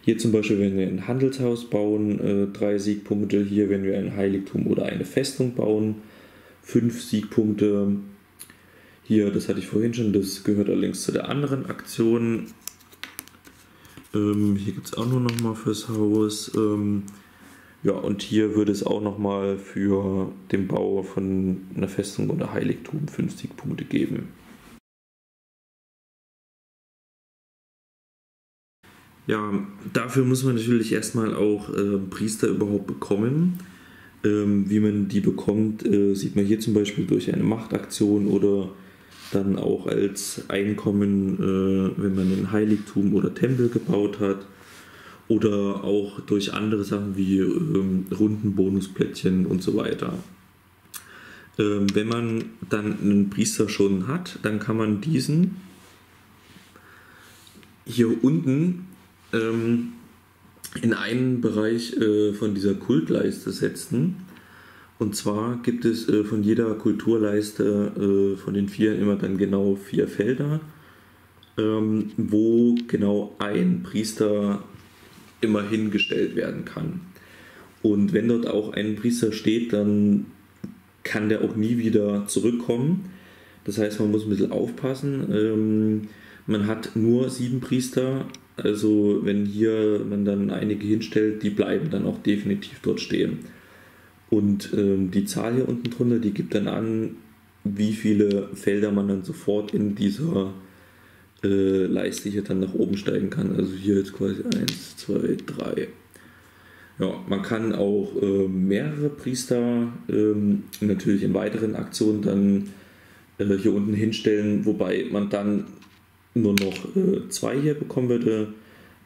Hier zum Beispiel, wenn wir ein Handelshaus bauen, 3 Siegpunkte. Hier, wenn wir ein Heiligtum oder eine Festung bauen, 5 Siegpunkte. Hier, das hatte ich vorhin schon, das gehört allerdings zu der anderen Aktion. Hier gibt es auch nur nochmal fürs Haus. Ja, und hier würde es auch nochmal für den Bau von einer Festung oder Heiligtum 5 Siegpunkte geben. Ja, dafür muss man natürlich erstmal auch Priester überhaupt bekommen. Wie man die bekommt, sieht man hier zum Beispiel durch eine Machtaktion oder dann auch als Einkommen, wenn man ein Heiligtum oder Tempel gebaut hat. Oder auch durch andere Sachen wie Runden, Bonusplättchen und so weiter. Wenn man dann einen Priester schon hat, dann kann man diesen hier unten in einen Bereich von dieser Kultleiste setzen. Und zwar gibt es von jeder Kulturleiste von den 4 immer dann genau 4 Felder, wo genau ein Priester immer hingestellt werden kann. Und wenn dort auch ein Priester steht, dann kann der auch nie wieder zurückkommen. Das heißt, man muss ein bisschen aufpassen. Man hat nur 7 Priester, also wenn hier man dann einige hinstellt, die bleiben dann auch definitiv dort stehen. Und die Zahl hier unten drunter, die gibt dann an, wie viele Felder man dann sofort in dieser Leiste hier dann nach oben steigen kann. Also hier jetzt quasi 1, 2, 3. Ja, man kann auch mehrere Priester natürlich in weiteren Aktionen dann hier unten hinstellen, wobei man dann nur noch 2 hier bekommen würde,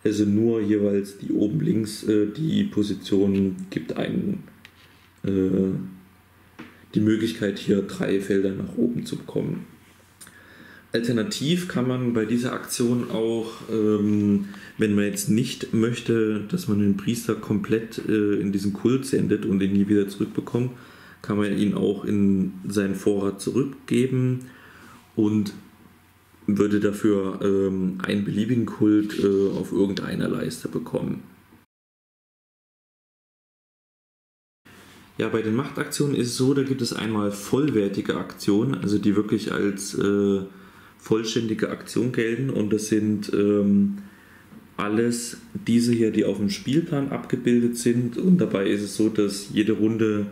also nur jeweils die oben links, die Position gibt einen die Möglichkeit, hier 3 Felder nach oben zu bekommen. Alternativ kann man bei dieser Aktion auch, wenn man jetzt nicht möchte, dass man den Priester komplett in diesen Kult sendet und ihn nie wieder zurückbekommt, kann man ihn auch in seinen Vorrat zurückgeben und würde dafür einen beliebigen Kult auf irgendeiner Leiste bekommen. Ja, bei den Machtaktionen ist es so, da gibt es einmal vollwertige Aktionen, also die wirklich als vollständige Aktion gelten, und das sind alles diese hier, die auf dem Spielplan abgebildet sind, und dabei ist es so, dass jede Runde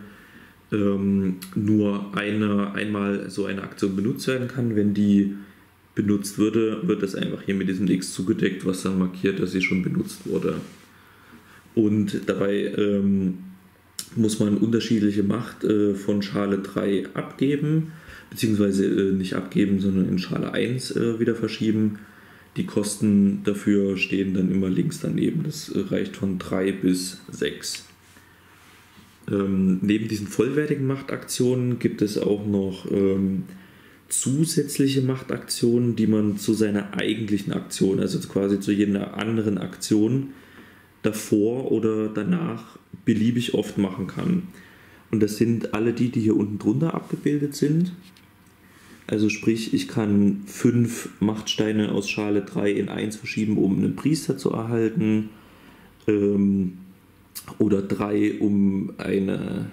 nur einmal so eine Aktion benutzt werden kann. Wenn die benutzt würde, wird das einfach hier mit diesem X zugedeckt, was dann markiert, dass sie schon benutzt wurde. Und dabei muss man unterschiedliche Macht von Schale 3 abgeben, beziehungsweise nicht abgeben, sondern in Schale 1 wieder verschieben. Die Kosten dafür stehen dann immer links daneben. Das reicht von 3 bis 6. Neben diesen vollwertigen Machtaktionen gibt es auch noch zusätzliche Machtaktionen, die man zu seiner eigentlichen Aktion, also quasi zu jeder anderen Aktion davor oder danach beliebig oft machen kann. Und das sind alle die hier unten drunter abgebildet sind. Also sprich, ich kann 5 Machtsteine aus Schale 3 in 1 verschieben, um einen Priester zu erhalten, oder 3, um einen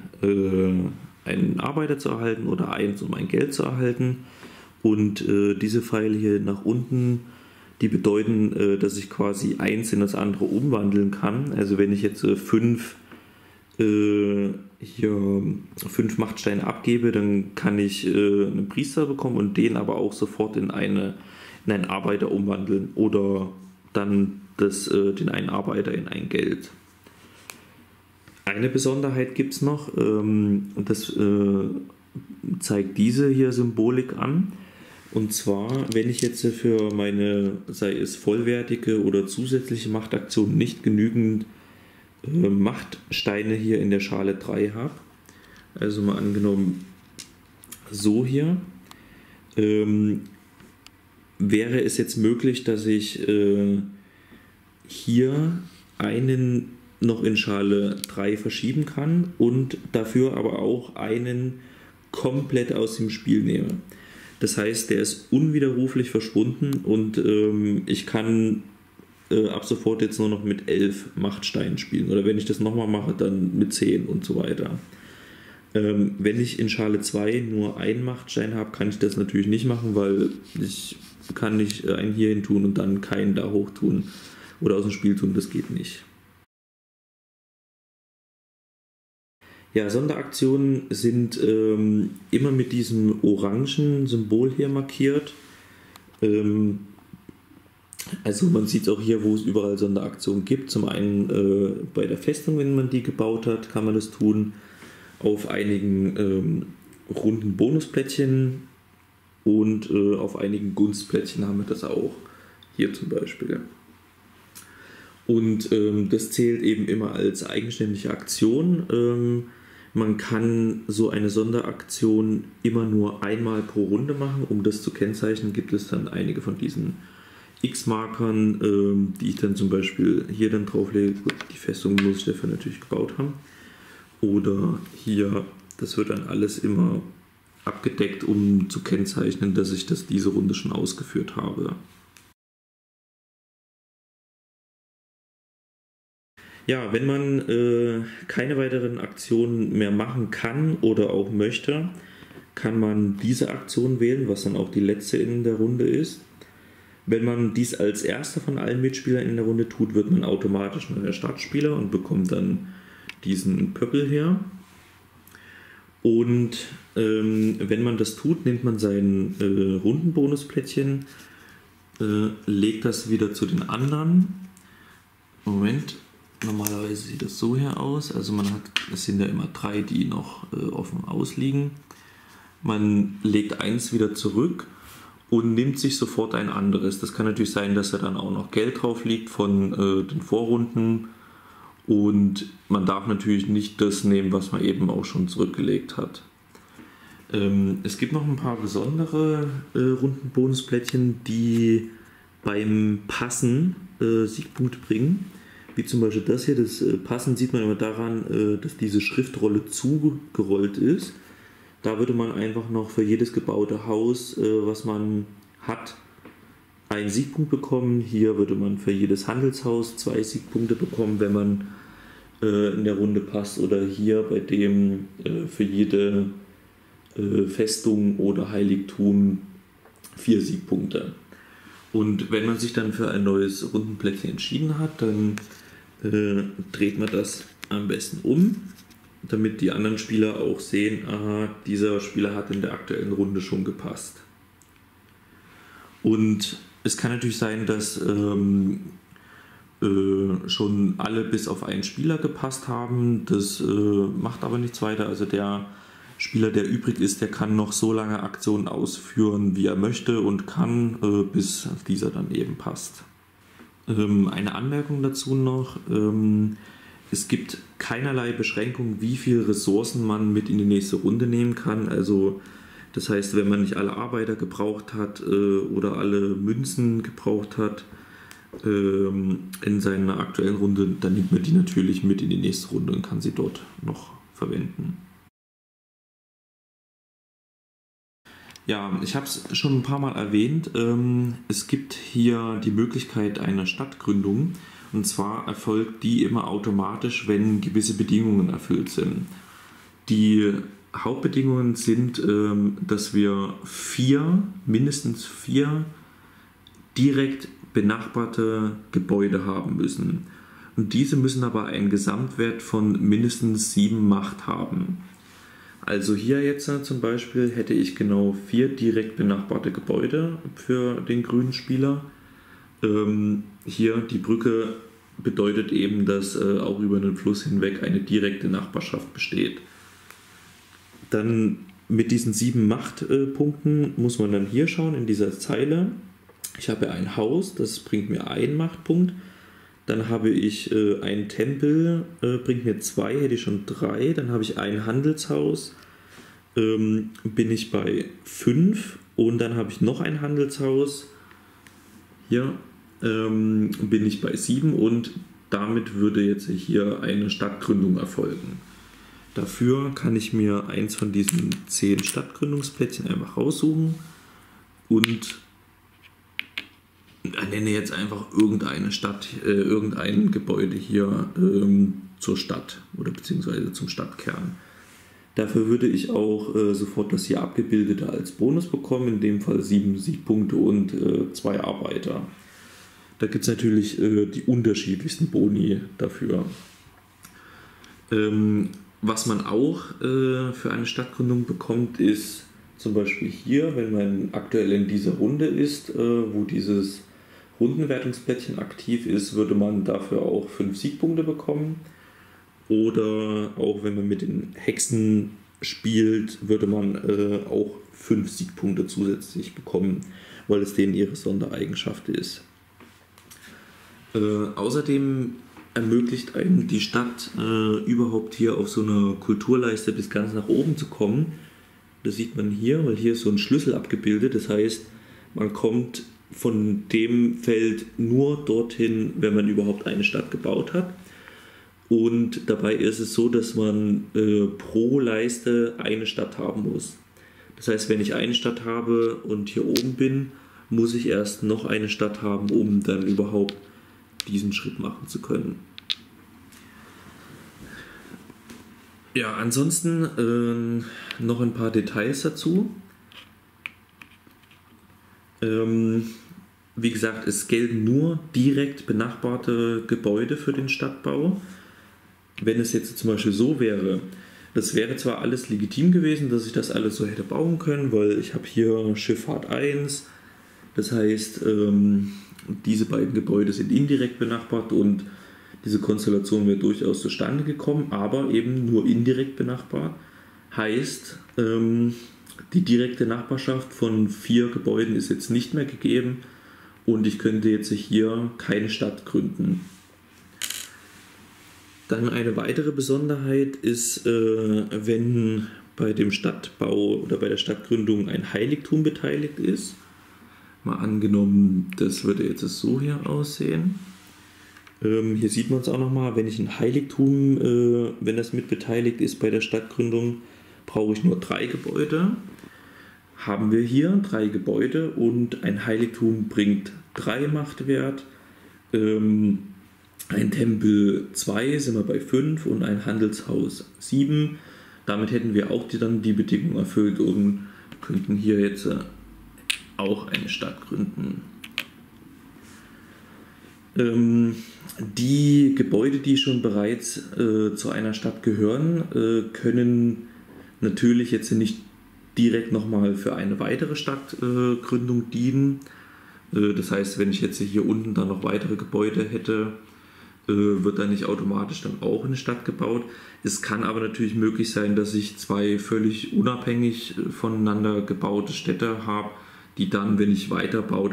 Arbeiter zu erhalten, oder 1, um ein Geld zu erhalten. und diese Pfeile hier nach unten, die bedeuten, dass ich quasi eins in das andere umwandeln kann. Also wenn ich jetzt fünf Machtsteine abgebe, dann kann ich einen Priester bekommen und den aber auch sofort in einen Arbeiter umwandeln oder dann den einen Arbeiter in ein Geld. Eine Besonderheit gibt es noch, das zeigt diese hier Symbolik an. Und zwar, wenn ich jetzt für meine, sei es vollwertige oder zusätzliche Machtaktion, nicht genügend Machtsteine hier in der Schale 3 habe, also mal angenommen so hier, wäre es jetzt möglich, dass ich hier einen noch in Schale 3 verschieben kann und dafür aber auch einen komplett aus dem Spiel nehme. Das heißt, der ist unwiderruflich verschwunden und ich kann ab sofort jetzt nur noch mit 11 Machtsteinen spielen. Oder wenn ich das nochmal mache, dann mit 10 und so weiter. Wenn ich in Schale 2 nur einen Machtstein habe, kann ich das natürlich nicht machen, weil ich kann nicht einen hier hin tun und dann keinen da hoch tun oder aus dem Spiel tun, das geht nicht. Ja, Sonderaktionen sind immer mit diesem orangen Symbol hier markiert. Also man sieht es auch hier, wo es überall Sonderaktionen gibt. Zum einen bei der Festung, wenn man die gebaut hat, kann man das tun. Auf einigen runden Bonusplättchen und auf einigen Gunstplättchen haben wir das auch. Hier zum Beispiel. Und das zählt eben immer als eigenständige Aktion. Man kann so eine Sonderaktion immer nur einmal pro Runde machen. Um das zu kennzeichnen, gibt es dann einige von diesen X-Markern, die ich dann zum Beispiel hier dann drauflege. Gut, die Festung muss ich dafür natürlich gebaut haben. Oder hier, das wird dann alles immer abgedeckt, um zu kennzeichnen, dass ich das diese Runde schon ausgeführt habe. Ja, wenn man keine weiteren Aktionen mehr machen kann oder auch möchte, kann man diese Aktion wählen, was dann auch die letzte in der Runde ist. Wenn man dies als erster von allen Mitspielern in der Runde tut, wird man automatisch neuer Startspieler und bekommt dann diesen Pöppel her. Und wenn man das tut, nimmt man sein Rundenbonusplättchen, legt das wieder zu den anderen. Moment. Normalerweise sieht das so hier aus, also man hat, es sind ja immer 3, die noch offen ausliegen. Man legt eins wieder zurück und nimmt sich sofort ein anderes. Das kann natürlich sein, dass da dann auch noch Geld drauf liegt von den Vorrunden und man darf natürlich nicht das nehmen, was man eben auch schon zurückgelegt hat. Es gibt noch ein paar besondere Rundenbonusplättchen, die beim Passen Siegpunkte bringen. Wie zum Beispiel das hier, das Passen sieht man immer daran, dass diese Schriftrolle zugerollt ist. Da würde man einfach noch für jedes gebaute Haus, was man hat, einen Siegpunkt bekommen. Hier würde man für jedes Handelshaus 2 Siegpunkte bekommen, wenn man in der Runde passt. Oder hier bei dem für jede Festung oder Heiligtum 4 Siegpunkte. Und wenn man sich dann für ein neues Rundenplättchen entschieden hat, dann dreht man das am besten um, damit die anderen Spieler auch sehen, aha, dieser Spieler hat in der aktuellen Runde schon gepasst. Und es kann natürlich sein, dass schon alle bis auf einen Spieler gepasst haben, das macht aber nichts weiter, also der Spieler, der übrig ist, der kann noch so lange Aktionen ausführen, wie er möchte und kann, bis dieser dann eben passt. Eine Anmerkung dazu noch, es gibt keinerlei Beschränkung, wie viele Ressourcen man mit in die nächste Runde nehmen kann. Also das heißt, wenn man nicht alle Arbeiter gebraucht hat oder alle Münzen gebraucht hat in seiner aktuellen Runde, dann nimmt man die natürlich mit in die nächste Runde und kann sie dort noch verwenden. Ja, ich habe es schon ein paar Mal erwähnt, es gibt hier die Möglichkeit einer Stadtgründung und zwar erfolgt die immer automatisch, wenn gewisse Bedingungen erfüllt sind. Die Hauptbedingungen sind, dass wir mindestens vier direkt benachbarte Gebäude haben müssen. Und diese müssen aber einen Gesamtwert von mindestens 7 Macht haben. Also hier jetzt zum Beispiel hätte ich genau 4 direkt benachbarte Gebäude für den grünen Spieler. Hier die Brücke bedeutet eben, dass auch über einen Fluss hinweg eine direkte Nachbarschaft besteht. Dann mit diesen 7 Machtpunkten muss man dann hier schauen in dieser Zeile. Ich habe ein Haus, das bringt mir 1 Machtpunkt. Dann habe ich einen Tempel, bringt mir 2, hätte ich schon 3. Dann habe ich ein Handelshaus, bin ich bei 5. Und dann habe ich noch ein Handelshaus, hier bin ich bei 7. Und damit würde jetzt hier eine Stadtgründung erfolgen. Dafür kann ich mir eins von diesen 10 Stadtgründungsplättchen einfach raussuchen und nenne jetzt einfach irgendeine Stadt, irgendein Gebäude hier zur Stadt oder beziehungsweise zum Stadtkern. Dafür würde ich auch sofort das hier abgebildete als Bonus bekommen, in dem Fall 7 Siegpunkte und 2 Arbeiter. Da gibt es natürlich die unterschiedlichsten Boni dafür. Was man auch für eine Stadtgründung bekommt, ist zum Beispiel hier, wenn man aktuell in dieser Runde ist, wo dieses Rundenwertungsplättchen aktiv ist, würde man dafür auch 5 Siegpunkte bekommen. Oder auch wenn man mit den Hexen spielt, würde man auch 5 Siegpunkte zusätzlich bekommen, weil es denen ihre Sondereigenschaft ist. Außerdem ermöglicht einem die Stadt überhaupt hier auf so einer Kulturleiste bis ganz nach oben zu kommen. Das sieht man hier, weil hier ist so ein Schlüssel abgebildet. Das heißt, man kommt von dem Feld nur dorthin, wenn man überhaupt eine Stadt gebaut hat. Und dabei ist es so, dass man pro Leiste eine Stadt haben muss. Das heißt, wenn ich eine Stadt habe und hier oben bin, muss ich erst noch eine Stadt haben, um dann überhaupt diesen Schritt machen zu können. Ja, ansonsten noch ein paar Details dazu. Wie gesagt, es gelten nur direkt benachbarte Gebäude für den Stadtbau. Wenn es jetzt zum Beispiel so wäre, das wäre zwar alles legitim gewesen, dass ich das alles so hätte bauen können, weil ich habe hier Schifffahrt 1, das heißt, diese beiden Gebäude sind indirekt benachbart und diese Konstellation wäre durchaus zustande gekommen, aber eben nur indirekt benachbart. Heißt, die direkte Nachbarschaft von 4 Gebäuden ist jetzt nicht mehr gegeben und ich könnte jetzt hier keine Stadt gründen. Dann eine weitere Besonderheit ist, wenn bei dem Stadtbau oder bei der Stadtgründung ein Heiligtum beteiligt ist. Mal angenommen, das würde jetzt so hier aussehen. Hier sieht man es auch nochmal, wenn ich ein Heiligtum, wenn das mit beteiligt ist bei der Stadtgründung, brauche ich nur 3 Gebäude. Haben wir hier 3 Gebäude und ein Heiligtum bringt 3 Machtwert, ein Tempel 2 sind wir bei 5 und ein Handelshaus 7. Damit hätten wir auch dann die Bedingung erfüllt und könnten hier jetzt auch eine Stadt gründen. Die Gebäude, die schon bereits zu einer Stadt gehören, können natürlich jetzt nicht direkt nochmal für eine weitere Stadtgründung dienen. Das heißt, wenn ich jetzt hier unten dann noch weitere Gebäude hätte, wird dann nicht automatisch dann auch eine Stadt gebaut. Es kann aber natürlich möglich sein, dass ich 2 völlig unabhängig voneinander gebaute Städte habe, die dann, wenn ich weiterbaue,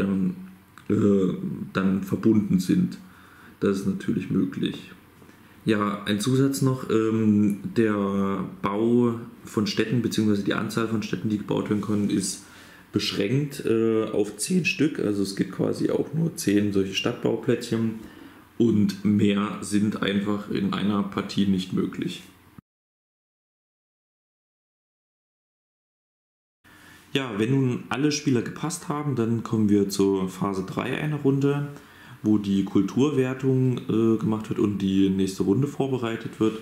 dann verbunden sind. Das ist natürlich möglich. Ja, ein Zusatz noch, der Bau von Städten bzw. die Anzahl von Städten, die gebaut werden können, ist beschränkt auf 10 Stück. Also es gibt quasi auch nur 10 solche Stadtbauplättchen und mehr sind einfach in einer Partie nicht möglich. Ja, wenn nun alle Spieler gepasst haben, dann kommen wir zur Phase 3 einer Runde, wo die Kulturwertung gemacht wird und die nächste Runde vorbereitet wird.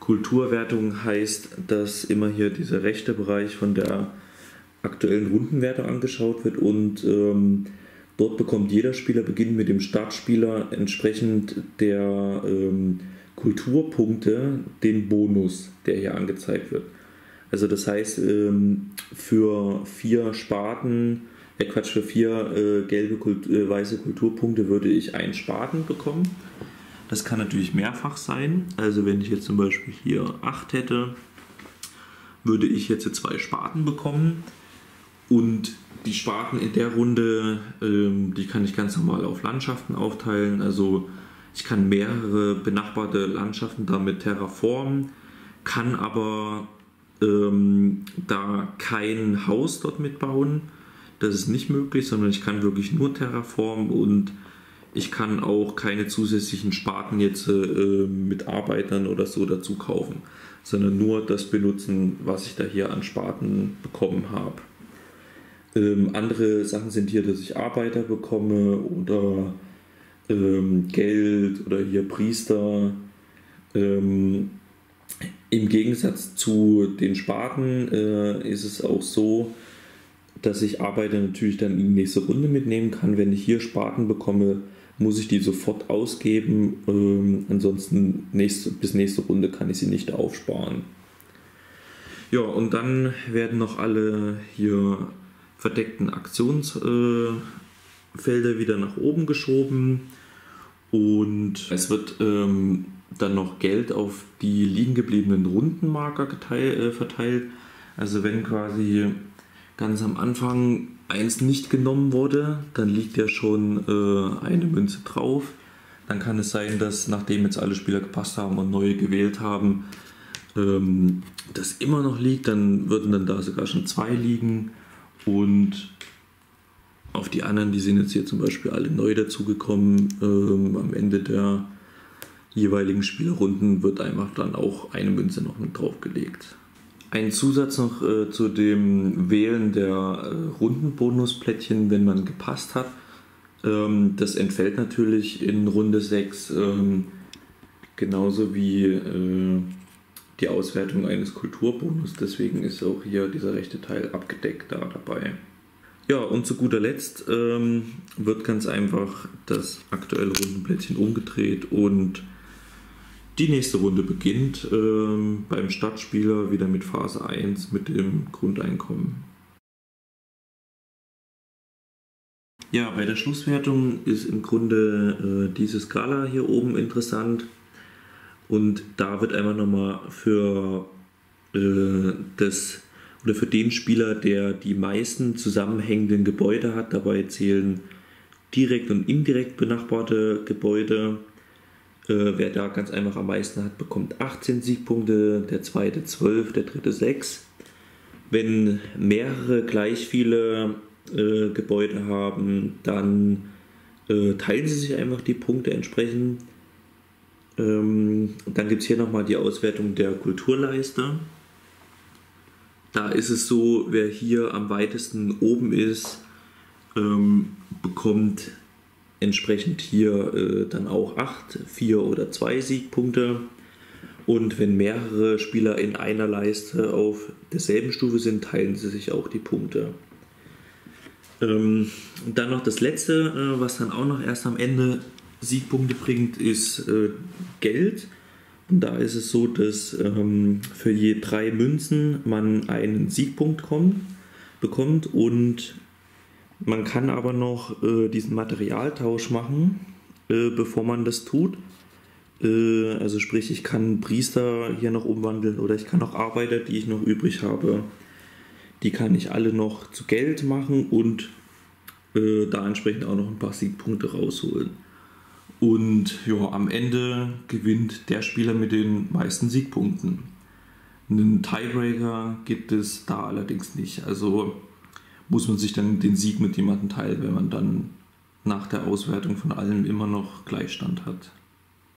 Kulturwertung heißt, dass immer hier dieser rechte Bereich von der aktuellen Rundenwertung angeschaut wird und dort bekommt jeder Spieler beginnend mit dem Startspieler entsprechend der Kulturpunkte den Bonus, der hier angezeigt wird. Also das heißt, für vier weiße Kulturpunkte würde ich einen Spaten bekommen. Das kann natürlich mehrfach sein. Also wenn ich jetzt zum Beispiel hier 8 hätte, würde ich jetzt 2 Spaten bekommen. Und die Spaten in der Runde, die kann ich ganz normal auf Landschaften aufteilen. Also ich kann mehrere benachbarte Landschaften damit terraformen, kann aber da kein Haus dort mitbauen. Das ist nicht möglich, sondern ich kann wirklich nur terraformen und ich kann auch keine zusätzlichen Sparten jetzt mit Arbeitern oder so dazu kaufen, sondern nur das benutzen, was ich da hier an Sparten bekommen habe. Andere Sachen sind hier, dass ich Arbeiter bekomme oder Geld oder hier Priester. Im Gegensatz zu den Sparten ist es auch so, dass ich Arbeiter natürlich dann in die nächste Runde mitnehmen kann. Wenn ich hier Sparten bekomme, muss ich die sofort ausgeben. Ansonsten bis nächste Runde kann ich sie nicht aufsparen. Ja, und dann werden noch alle hier verdeckten Aktionsfelder wieder nach oben geschoben. Und es wird dann noch Geld auf die liegen gebliebenen Rundenmarker verteilt. Also wenn quasi ganz am Anfang eins nicht genommen wurde, dann liegt ja schon eine Münze drauf. Dann kann es sein, dass nachdem jetzt alle Spieler gepasst haben und neue gewählt haben, das immer noch liegt. Dann würden dann da sogar schon 2 liegen und auf die anderen, die sind jetzt hier zum Beispiel alle neu dazugekommen, am Ende der jeweiligen Spielrunden wird einfach dann auch eine Münze noch mit draufgelegt. Ein Zusatz noch zu dem Wählen der Rundenbonusplättchen, wenn man gepasst hat. Das entfällt natürlich in Runde 6, genauso wie die Auswertung eines Kulturbonus. Deswegen ist auch hier dieser rechte Teil abgedeckt dabei. Ja, und zu guter Letzt wird ganz einfach das aktuelle Rundenplättchen umgedreht und die nächste Runde beginnt beim Stadtspieler wieder mit Phase 1 mit dem Grundeinkommen. Ja, bei der Schlusswertung ist im Grunde diese Skala hier oben interessant und da wird einmal nochmal für den Spieler, der die meisten zusammenhängenden Gebäude hat, dabei zählen direkt und indirekt benachbarte Gebäude. Wer da ganz einfach am meisten hat, bekommt 18 Siegpunkte, der zweite 12, der dritte 6. Wenn mehrere gleich viele Gebäude haben, dann teilen sie sich einfach die Punkte entsprechend. Dann gibt es hier nochmal die Auswertung der Kulturleiste. Da ist es so, wer hier am weitesten oben ist, bekommt entsprechend hier dann auch 8, 4 oder 2 Siegpunkte. Und wenn mehrere Spieler in einer Leiste auf derselben Stufe sind, teilen sie sich auch die Punkte. Dann noch das letzte, was dann auch noch erst am Ende Siegpunkte bringt, ist Geld. Und da ist es so, dass für je 3 Münzen man einen Siegpunkt bekommt und man kann aber noch diesen Materialtausch machen, bevor man das tut. Also sprich, ich kann Priester hier noch umwandeln oder ich kann auch Arbeiter, die ich noch übrig habe, die kann ich alle noch zu Geld machen und da entsprechend auch noch ein paar Siegpunkte rausholen. Und ja, am Ende gewinnt der Spieler mit den meisten Siegpunkten. Einen Tiebreaker gibt es da allerdings nicht. Also muss man sich dann den Sieg mit jemandem teilen, wenn man dann nach der Auswertung von allem immer noch Gleichstand hat.